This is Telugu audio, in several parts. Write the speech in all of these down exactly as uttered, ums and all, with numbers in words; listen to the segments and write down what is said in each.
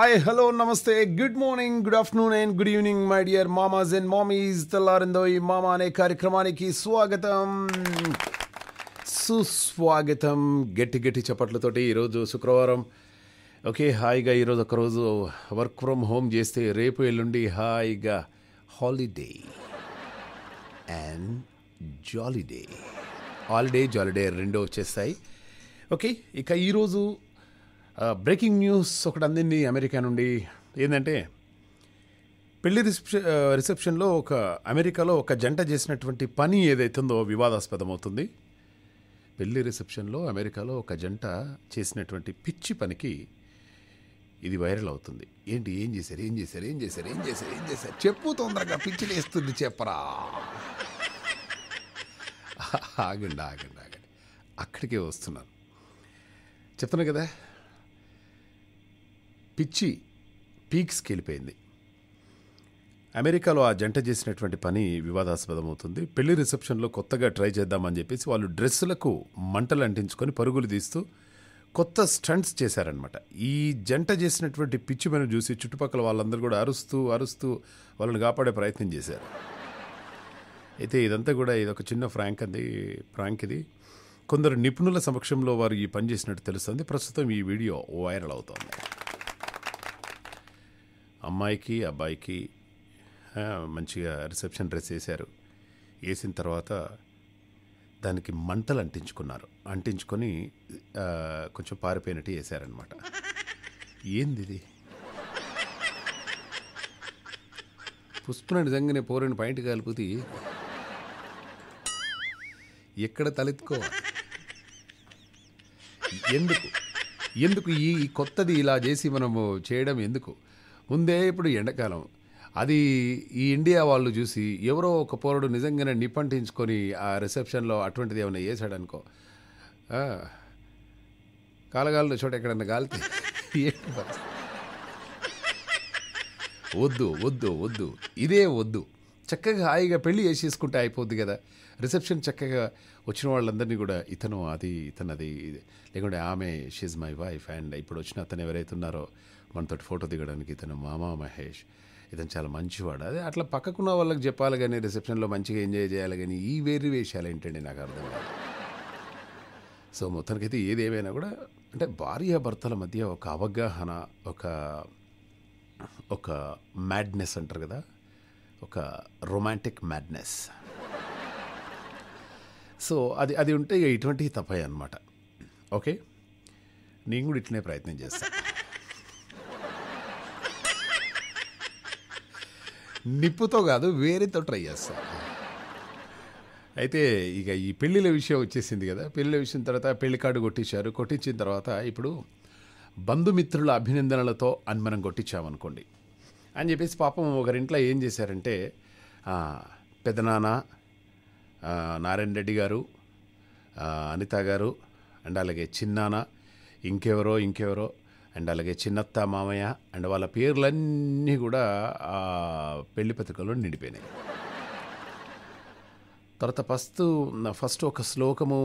Hi, hello, namaste, good morning, good afternoon and good evening my dear mamas and mommies. Tellarindho Mama ane karyakramaniki swagatam. Suswagatam. Geti geti chapatlatoti iroju శుక్రవారం. ఓకే హాయిగా ఈరోజు ఒకరోజు వర్క్ ఫ్రమ్ హోమ్ చేస్తే రేపు ఎల్లుండి హాయిగా హాలిడే అండ్ జాలిడే హాలిడే జాలిడే రెండో వచ్చేస్తాయి. ఓకే ఇక ఈరోజు బ్రేకింగ్ న్యూస్ ఒకటి అందింది అమెరికా నుండి. ఏంటంటే పెళ్లి రిసెప్షన్ రిసెప్షన్లో ఒక అమెరికాలో ఒక జంట చేసినటువంటి పని ఏదైతుందో వివాదాస్పదమవుతుంది. పెళ్లి రిసెప్షన్లో అమెరికాలో ఒక జంట చేసినటువంటి పిచ్చి పనికి ఇది వైరల్ అవుతుంది. ఏంటి ఏం చేశారు ఏం చేశారు ఏం చేశారు ఏం చేశారు ఏం చేశారు చెప్పు తొందరగా పిచ్చి లేస్తుంది చెప్పరా. ఆగండి ఆగండి ఆగండి అక్కడికే వస్తున్నాను. చెప్తాను కదా పిచ్చి పీక్స్కి వెళ్ళిపోయింది. అమెరికాలో ఆ జంట చేసినటువంటి పని వివాదాస్పదమవుతుంది. పెళ్లి రిసెప్షన్లో కొత్తగా ట్రై చేద్దామని చెప్పేసి వాళ్ళు డ్రెస్సులకు మంటలు అంటించుకొని పరుగులు తీస్తూ కొత్త స్టంట్స్ చేశారనమాట. ఈ జంట చేసినటువంటి పిచ్చి పని చూసి చుట్టుపక్కల వాళ్ళందరూ కూడా అరుస్తూ అరుస్తూ వాళ్ళని కాపాడే ప్రయత్నం చేశారు. అయితే ఇదంతా కూడా ఇదొక చిన్న ఫ్రాంక్ అంది ఫ్రాంక్ ఇది కొందరు నిపుణుల సమక్షంలో వారు ఈ పని చేసినట్టు తెలుస్తుంది. ప్రస్తుతం ఈ వీడియో వైరల్ అవుతోంది. అమ్మాయికి అబ్బాయికి మంచిగా రిసెప్షన్ డ్రెస్ వేశారు. వేసిన తర్వాత దానికి మంటలు అంటించుకున్నారు. అంటించుకొని కొంచెం పారిపోయినట్టు వేశారనమాట. ఏంది ఇది పుష్పన నిజంగానే పోరని పాయింట్ కాలిపోతే ఎక్కడ తలెత్తుకోవాలి? ఎందుకు ఎందుకు ఈ కొత్తది ఇలా చేసి మనము చేయడం ఎందుకు? ముందే ఇప్పుడు ఎండాకాలం అది ఈ ఇండియా వాళ్ళు చూసి ఎవరో ఒక పోరుడు నిజంగానే నిప్పంటించుకొని ఆ రిసెప్షన్లో అటువంటిది ఏమైనా వేసాడనుకో కాలగాలిలో చోట ఎక్కడన్నా కాలితే వద్దు వద్దు వద్దు ఇదే వద్దు. చక్కగా హాయిగా పెళ్ళి చేసేసుకుంటే అయిపోద్ది కదా. రిసెప్షన్ చక్కగా వచ్చిన వాళ్ళందరినీ కూడా ఇతను అది ఇతనది లేకుంటే ఆమె షీజ్ మై వైఫ్ అండ్ ఇప్పుడు వచ్చిన అతను ఎవరైతే ఉన్నారో మనతో ఫోటో దిగడానికి ఇతను మామ మహేష్ ఇతను చాలా మంచివాడు అదే అట్లా పక్కకున్న వాళ్ళకి చెప్పాలి కానీ రిసెప్షన్లో మంచిగా ఎంజాయ్ చేయాలి కానీ ఈ వేరు వేషాలు ఏంటండి నాకు అర్థం కాదు. సో మొత్తానికైతే ఏదేమైనా కూడా అంటే భార్యాభర్తల మధ్య ఒక అవగాహన ఒక ఒక మ్యాడ్నెస్ అంటారు కదా ఒక రొమాంటిక్ మ్యాడ్నెస్. సో అది అది ఉంటే ఇటువంటివి తప్పాయి అనమాట. ఓకే నేను కూడా ఇట్లనే ప్రయత్నం చేస్తాను. నిప్పుతో కాదు వేరేతో ట్రై చేస్తాను. అయితే ఇక ఈ పెళ్ళిళ్ళ విషయం వచ్చేసింది కదా. పెళ్ళిళ్ళ విషయం తర్వాత పెళ్లి కార్డు కొట్టించారు. కొట్టించిన తర్వాత ఇప్పుడు బంధుమిత్రుల అభినందనలతో అని మనం కొట్టించామనుకోండి అని చెప్పేసి పాపం ఒకరింట్లో ఏం చేశారంటే పెదనాన్న నారాయణ రెడ్డి గారు అనిత గారు అండ్ అలాగే చిన్నాన్న ఇంకెవరో ఇంకెవరో అండ్ అలాగే చిన్నత్త మామయ్య అండ్ వాళ్ళ పేర్లన్నీ కూడా ఆ పెళ్లి పత్రికలో నిండిపోయినాయి. తర్వాత ఫస్ట్ ఫస్ట్ ఒక శ్లోకము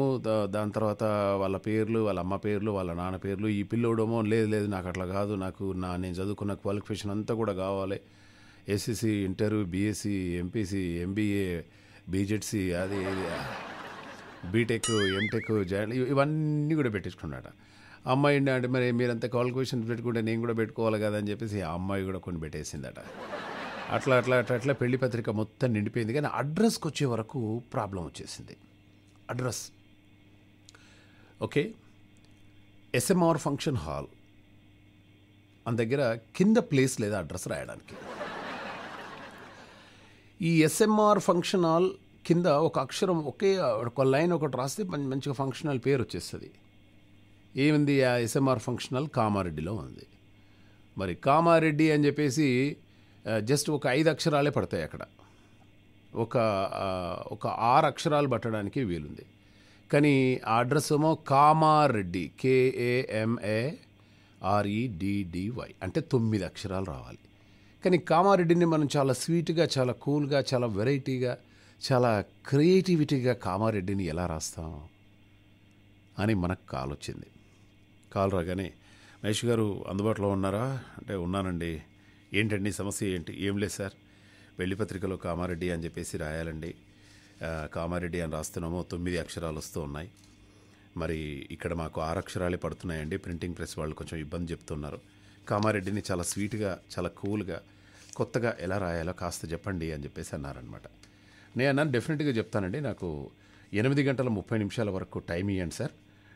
దాని తర్వాత వాళ్ళ పేర్లు వాళ్ళ అమ్మ పేర్లు వాళ్ళ నాన్న పేర్లు ఈ పిల్లోడమో లేదు లేదు నాకు అట్లా కాదు నాకు నా నేను చదువుకున్న క్వాలిఫికేషన్ అంతా కూడా కావాలి SSC inter BSc MPC MBA BZC అది బీటెక్ ఎంటెక్ జాయిన్ ఇవన్నీ కూడా పెట్టించుకున్నాడు. అమ్మాయి అంటే మరి మీరంతా క్వాలిఫికేషన్ పెట్టుకుంటే నేను కూడా పెట్టుకోవాలి కదా అని చెప్పేసి ఆ అమ్మాయి కూడా కొన్ని పెట్టేసిందట. అట్లా అట్లా అట్లా అట్లా పెళ్లి పత్రిక మొత్తం నిండిపోయింది. కానీ అడ్రస్కి వచ్చే వరకు ప్రాబ్లం వచ్చేసింది. Address okay SMR function hall మన దగ్గర కింద ప్లేస్ లేదా అడ్రస్ రాయడానికి. ఈ ఎస్ఎంఆర్ ఫంక్షన్ హాల్ కింద ఒక అక్షరం ఒకే ఒక లైన్ ఒకటి రాస్తే మంచిగా ఫంక్షన్ హాల్ పేరు వచ్చేస్తుంది. ఏముంది ఆ ఎస్ఎంఆర్ ఫంక్షన్ హాల్ కామారెడ్డిలో ఉంది. మరి కామారెడ్డి అని చెప్పేసి జస్ట్ ఒక ఐదు అక్షరాలే పడతాయి అక్కడ. ఒక ఒక ఆరు అక్షరాలు పట్టడానికి వీలుంది. కానీ ఆ అడ్రస్ ఏమో కామారెడ్డి కేఏఎంఏఆర్ఈడిడివై అంటే తొమ్మిది అక్షరాలు రావాలి. కానీ కామారెడ్డిని మనం చాలా స్వీట్గా చాలా కూల్గా చాలా వెరైటీగా చాలా క్రియేటివిటీగా కామారెడ్డిని ఎలా రాస్తాం అని మనకు కాల్ వచ్చింది. కాల్ రాగానే మహేష్ గారు అందుబాటులో ఉన్నారా అంటే, ఉన్నానండి. ఏంటండి సమస్య ఏంటి? ఏం లేదు సార్, పెళ్లిపత్రికలో కామారెడ్డి అని చెప్పేసి రాయాలండి. కామారెడ్డి అని రాస్తున్నాము, తొమ్మిది అక్షరాలు వస్తూ ఉన్నాయి. మరి ఇక్కడ మాకు ఆరు అక్షరాలే పడుతున్నాయండి. ప్రింటింగ్ ప్రెస్ వాళ్ళు కొంచెం ఇబ్బంది చెప్తున్నారు. కామారెడ్డిని చాలా స్వీట్గా, చాలా కూల్గా, కొత్తగా ఎలా రాయాలో కాస్త చెప్పండి అని చెప్పేసి అన్నారనమాట. నేను అన్నాను, డెఫినెట్గా చెప్తానండి, నాకు ఎనిమిది గంటల ముప్పై నిమిషాల వరకు టైం ఇవ్వండి సార్,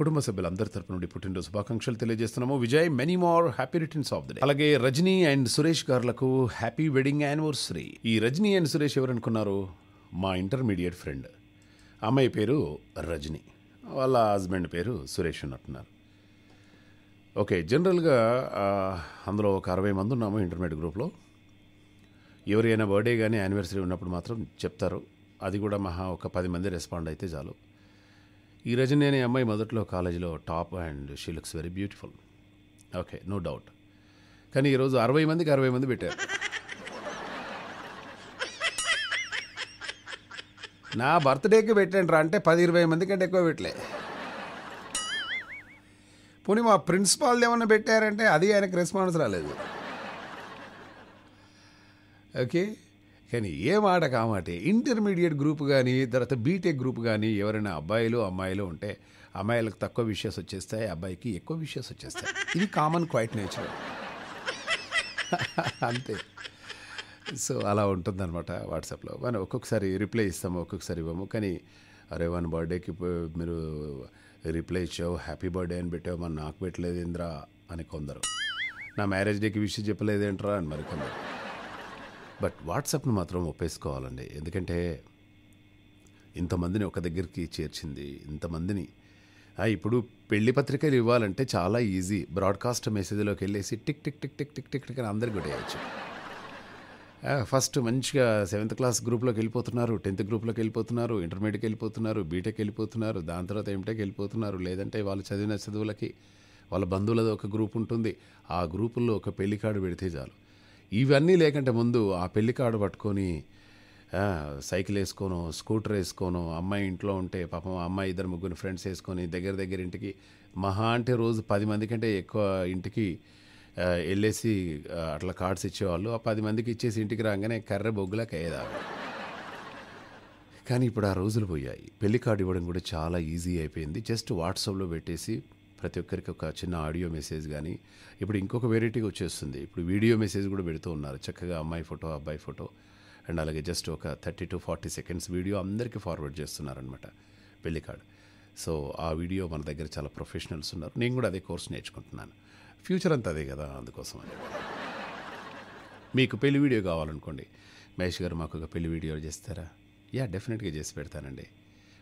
కుటుంబ సభ్యులందరి తరపు నుండి పుట్టినరోజు శుభాకాంక్షలు తెలియజేస్తున్నాము. Vijay, many more happy returns of the day. అలాగే రజనీ అండ్ సురేష్ గారులకు హ్యాపీ వెడ్డింగ్ యానివర్సరీ. ఈ రజనీ అండ్ సురేష్ ఎవరనుకున్నారు? మా ఇంటర్మీడియట్ ఫ్రెండ్, అమ్మాయి పేరు రజనీ, వాళ్ళ హస్బెండ్ పేరు సురేష్ అంటున్నారు. ఓకే, జనరల్గా అందులో ఒక అరవై మంది ఉన్నాము ఇంటర్మీడియట్ గ్రూప్లో. ఎవరైనా బర్త్డే కానీ యానివర్సరీ ఉన్నప్పుడు మాత్రం చెప్తారు, అది కూడా మహా ఒక పది మంది రెస్పాండ్ అయితే చాలు. ఈ రజనీ అనే అమ్మాయి మొదట్లో కాలేజీలో top and she looks very beautiful, okay no doubt. కానీ ఈరోజు అరవై మందికి అరవై మంది పెట్టారు. నా బర్త్డేకి పెట్టండి రా అంటే పది ఇరవై మంది కంటే ఎక్కువ పెట్టలే. పోనీ మా ప్రిన్సిపాల్ ఏమన్నా పెట్టారంటే అది ఆయనకు రెస్పాన్స్ రాలేదు. ఓకే, కానీ ఏ మాట కామాట ఇంటర్మీడియట్ గ్రూప్ కానీ తర్వాత బీటెక్ గ్రూప్ కానీ ఎవరైనా అబ్బాయిలు అమ్మాయిలు ఉంటే అమ్మాయిలకు తక్కువ విషయాస్ వచ్చేస్తాయి, అబ్బాయికి ఎక్కువ విషయాస్ వచ్చేస్తాయి. ఇది కామన్, క్వైట్ నేచర్, అంతే. సో అలా ఉంటుందన్నమాట వాట్సాప్లో. మనం ఒక్కొక్కసారి రిప్లై ఇస్తాము, ఒక్కొక్కసారి ఇవ్వము. కానీ అరే వన్ బర్త్డేకి మీరు రిప్లై ఇచ్చావు, హ్యాపీ బర్త్డే అని పెట్టావు, మన నాకు పెట్టలేదు ఏంద్రా అని కొందరు, నా మ్యారేజ్ డేకి విష్ చెప్పలేదేంట్రా అని మరి కొందరు. బట్ వాట్సాప్ను మాత్రం ఒప్పేసుకోవాలండి, ఎందుకంటే ఇంతమందిని ఒక దగ్గరికి చేర్చింది, ఇంతమందిని. ఇప్పుడు పెళ్లి పత్రికలు ఇవ్వాలంటే చాలా ఈజీ, బ్రాడ్కాస్ట్ మెసేజ్లోకి వెళ్ళేసి tick tick tick tick tick tick tick అని అందరు కొట్టేయచ్చు. ఫస్ట్ మంచిగా సెవెంత్ క్లాస్ గ్రూప్లోకి వెళ్ళిపోతున్నారు, టెన్త్ గ్రూప్లోకి వెళ్ళిపోతున్నారు, ఇంటర్మీడియట్కి వెళ్ళిపోతున్నారు, బీటెక్ వెళ్ళిపోతున్నారు, దాని తర్వాత ఎంటెక్ వెళ్ళిపోతున్నారు. లేదంటే వాళ్ళు చదివిన చదువులకి వాళ్ళ బంధువులది ఒక గ్రూప్ ఉంటుంది, ఆ గ్రూపుల్లో ఒక పెళ్లి కార్డు పెడితే చాలు. ఇవన్నీ లేకంటే ముందు ఆ పెళ్లి కార్డు పట్టుకొని సైకిల్ వేసుకోను, స్కూటర్ వేసుకోను, అమ్మాయి ఇంట్లో ఉంటే పాపం అమ్మాయి ఇద్దరు ముగ్గురు ఫ్రెండ్స్ వేసుకొని దగ్గర దగ్గర ఇంటికి మహా అంటే రోజు పది మంది కంటే ఎక్కువ ఇంటికి వెళ్ళేసి అట్లా కార్డ్స్ ఇచ్చేవాళ్ళు. ఆ పది మందికి ఇచ్చేసి ఇంటికి రాగానే కర్ర బొగ్గులకు అయ్యేదా. కానీ ఇప్పుడు ఆ రోజులు పోయాయి, పెళ్లి కార్డు ఇవ్వడం కూడా చాలా ఈజీ అయిపోయింది. జస్ట్ వాట్సాప్లో పెట్టేసి ప్రతి ఒక్కరికి ఒక చిన్న ఆడియో మెసేజ్ కానీ, ఇప్పుడు ఇంకొక వెరైటీగా వచ్చేస్తుంది, ఇప్పుడు వీడియో మెసేజ్ కూడా పెడుతూ ఉన్నారు. చక్కగా అమ్మాయి ఫోటో, అబ్బాయి ఫోటో అండ్ అలాగే జస్ట్ ఒక thirty to forty seconds video అందరికీ ఫార్వర్డ్ చేస్తున్నారనమాట పెళ్లి కార్డు. సో ఆ వీడియో మన దగ్గర చాలా ప్రొఫెషనల్స్ ఉన్నారు. నేను కూడా అదే కోర్స్ నేర్చుకుంటున్నాను, ఫ్యూచర్ అంతా అదే కదా, అందుకోసం అని. మీకు పెళ్లి వీడియో కావాలనుకోండి, మహేష్ గారు మాకు ఒక పెళ్లి వీడియో చేస్తారా? యా, డెఫినెట్గా చేసి పెడతానండి.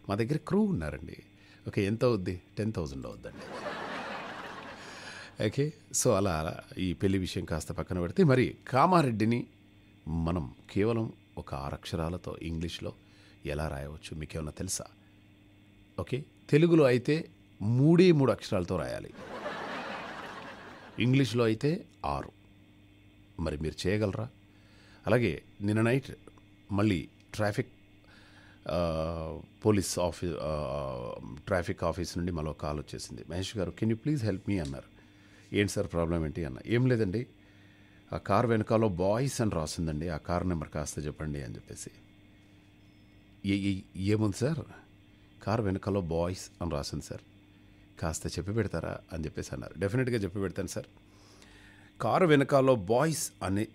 మా దగ్గర క్రూ ఉన్నారండి. ఓకే, ఎంత అవుద్ది? టెన్ థౌజండ్ అవుద్దండి. ఓకే, సో అలా ఈ పెళ్లి విషయం కాస్త పక్కన పెడితే మరి కామారెడ్డిని మనం కేవలం ఒక ఆరు అక్షరాలతో ఇంగ్లీష్లో ఎలా రాయవచ్చు మీకు ఏమన్నా తెలుసా? ఓకే, తెలుగులో అయితే మూడే మూడు అక్షరాలతో రాయాలి, ఇంగ్లీష్లో అయితే ఆరు. మరి మీరు చేయగలరా? అలాగే నిన్న నైట్ మళ్ళీ ట్రాఫిక్ పోలీస్ ఆఫీ ట్రాఫిక్ ఆఫీస్ నుండి మరో కాల్ వచ్చేసింది. మహేష్ గారు, can you please help me అన్నారు. ఏంటి సార్ ప్రాబ్లం ఏంటి అన్న? ఏం లేదండి, ఆ కార్ వెనకాలో బాయ్స్ అని రాసిందండి, ఆ కార్ నెంబర్ కాస్త చెప్పండి అని చెప్పేసి. ఏముంది సార్, కార్ వెనకాలో బాయ్స్ అని రాసింది సార్, కాస్త చెప్పి పెడతారా అని చెప్పేసి అన్నారు. డెఫినెట్గా చెప్పి పెడతాను సార్. కారు వెనకాలలో బాయ్స్ అనే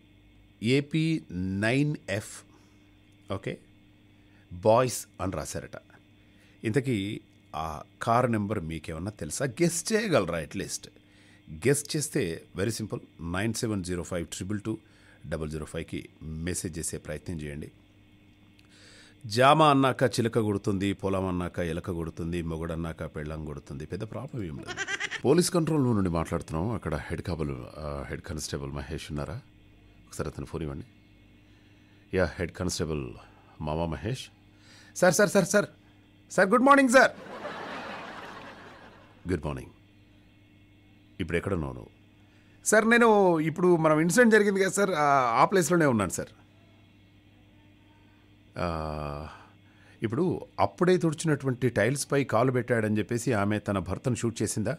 AP nine F okay boys అని రాశారట. ఇంతకీ ఆ కార్ నెంబర్ మీకేమన్నా తెలుసా? గెస్ట్ చేయగలరా? అట్లీస్ట్ గెస్ట్ చేస్తే very simple, nine seven zero five triple two double zero ఫైవ్కి మెసేజ్ చేసే ప్రయత్నం చేయండి. జామ అన్నాక చిలక కొడుతుంది, పొలం అన్నాక ఎలక కొడుతుంది, మొగుడన్నాక పెళ్ళం కొడుతుంది, పెద్ద ప్రాబ్లం ఏం లేదు. పోలీస్ కంట్రోల్ రూమ్ నుండి మాట్లాడుతున్నాం. అక్కడ హెడ్ కాబుల్ హెడ్ కానిస్టేబుల్ మహేష్ ఉన్నారా? ఒకసారి అతను ఫోన్ ఇవ్వండి. యా, హెడ్ కానిస్టేబుల్ మామ Mahesh. Sir sir sir sir sir good morning sir. Good morning. ఇప్పుడు ఎక్కడున్నావు నువ్వు? సార్ నేను ఇప్పుడు మనం ఇన్సిడెంట్ జరిగింది కదా సార్, ఆ ప్లేస్లోనే ఉన్నాను సార్. ఇప్పుడు అప్పుడే తుడిచినటువంటి టైల్స్పై కాలు పెట్టాడని చెప్పేసి ఆమె తన భర్తను షూట్ చేసిందా?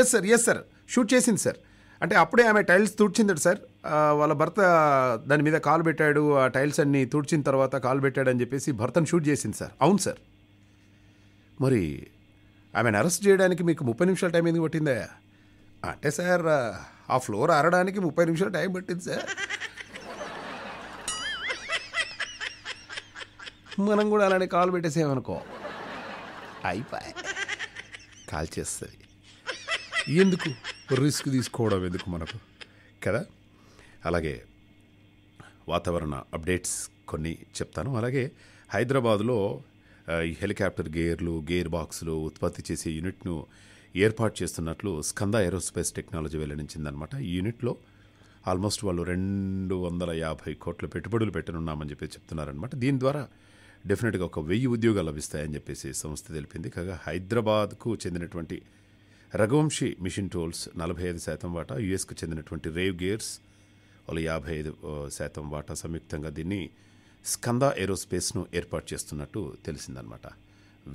Yes sir, yes sir, shoot చేసింది సార్. అంటే అప్పుడే ఆమె టైల్స్ తుడిచిందట సార్, వాళ్ళ భర్త దాని మీద కాలు పెట్టాడు, ఆ టైల్స్ అన్నీ తుడిచిన తర్వాత కాలు పెట్టాడని చెప్పేసి భర్తను షూట్ చేసింది సార్. అవును సార్. మరి ఆమెను అరెస్ట్ చేయడానికి మీకు ముప్పై నిమిషాల టైం ఎందుకు పట్టిందా? అంటే సార్ ఆ ఫ్లోర్ ఆరడానికి ముప్పై నిమిషాల టైం పట్టింది సార్. మనం కూడా అలానే కాల్ పెట్టేసేమనుకో, అయిపోయి కాల్ చేస్తుంది. ఎందుకు రిస్క్ తీసుకోవడం ఎందుకు మనకు కదా? అలాగే వాతావరణ అప్డేట్స్ కొన్ని చెప్తాను. అలాగే హైదరాబాదులో ఈ హెలికాప్టర్ గేర్లు, గేర్ బాక్సులు ఉత్పత్తి చేసే యూనిట్ను ఏర్పాటు చేస్తున్నట్లు స్కంద ఏరోస్పేస్ టెక్నాలజీ వెల్లడించిందనమాట. ఈ యూనిట్లో ఆల్మోస్ట్ వాళ్ళు రెండు వందల యాభై కోట్ల పెట్టుబడులు పెట్టనున్నామని చెప్పేసి చెప్తున్నారనమాట. దీని ద్వారా డెఫినెట్గా ఒక వెయ్యి ఉద్యోగాలు లభిస్తాయని చెప్పేసి సంస్థ తెలిపింది. కాగా హైదరాబాద్కు చెందినటువంటి రఘువంశీ మిషన్ టూల్స్ నలభై ఐదు శాతం వాటా, యుఎస్కు చెందినటువంటి రేవ్ గేర్స్ వాళ్ళు యాభై ఐదు శాతం వాటా సంయుక్తంగా దీన్ని స్కంద ఏరోస్పేస్ను ఏర్పాటు చేస్తున్నట్టు తెలిసిందనమాట.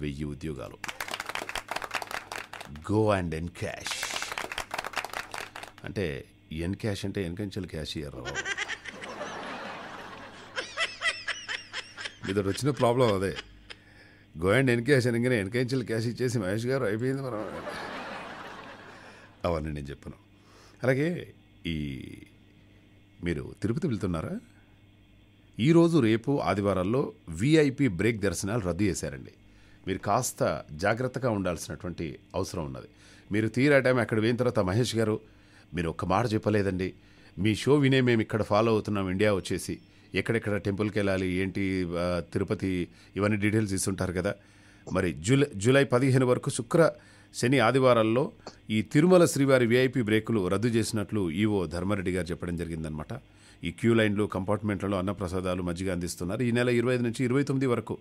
వెయ్యి ఉద్యోగాలు. గో అండ్ ఎన్ క్యాష్ అంటే ఎన్ క్యాష్ అంటే ఎన్కంచెలు క్యాష్ ఇయ్యరు. ఇదొకటి వచ్చిన ప్రాబ్లం అదే. గో అండ్ ఎన్ క్యాష్ అని కానీ ఎన్కంచెలు క్యాష్ ఇచ్చేసి మహేష్ గారు అయిపోయింది మనం, అవన్నీ నేను చెప్పను. అలాగే ఈ మీరు తిరుపతి వెళ్తున్నారా? ఈరోజు రేపు ఆదివారాల్లో వీఐపీ బ్రేక్ దర్శనాలు రద్దు చేశారండి. మీరు కాస్త జాగ్రత్తగా ఉండాల్సినటువంటి అవసరం ఉన్నది. మీరు తీరా టైం అక్కడ పోయిన తర్వాత మహేష్ గారు మీరు ఒక్క మాట చెప్పలేదండి, మీ షో వినే మేము ఇక్కడ ఫాలో అవుతున్నాం, ఇండియా వచ్చేసి ఎక్కడెక్కడ టెంపుల్కి వెళ్ళాలి ఏంటి తిరుపతి ఇవన్నీ డీటెయిల్స్ ఇస్తుంటారు కదా. మరి జూలై జూలై పదిహేను వరకు శుక్ర శని ఆదివారాల్లో ఈ తిరుమల శ్రీవారి వీఐపీ బ్రేకులు రద్దు చేసినట్లు ఈవో ధర్మారెడ్డి గారు చెప్పడం జరిగిందనమాట. ఈ క్యూ లైన్లు, కంపార్ట్మెంట్లలో అన్నప్రసాదాలు, మజ్జిగ అందిస్తున్నారు. ఈ నెల ఇరవై ఐదు నుంచి ఇరవై తొమ్మిది వరకు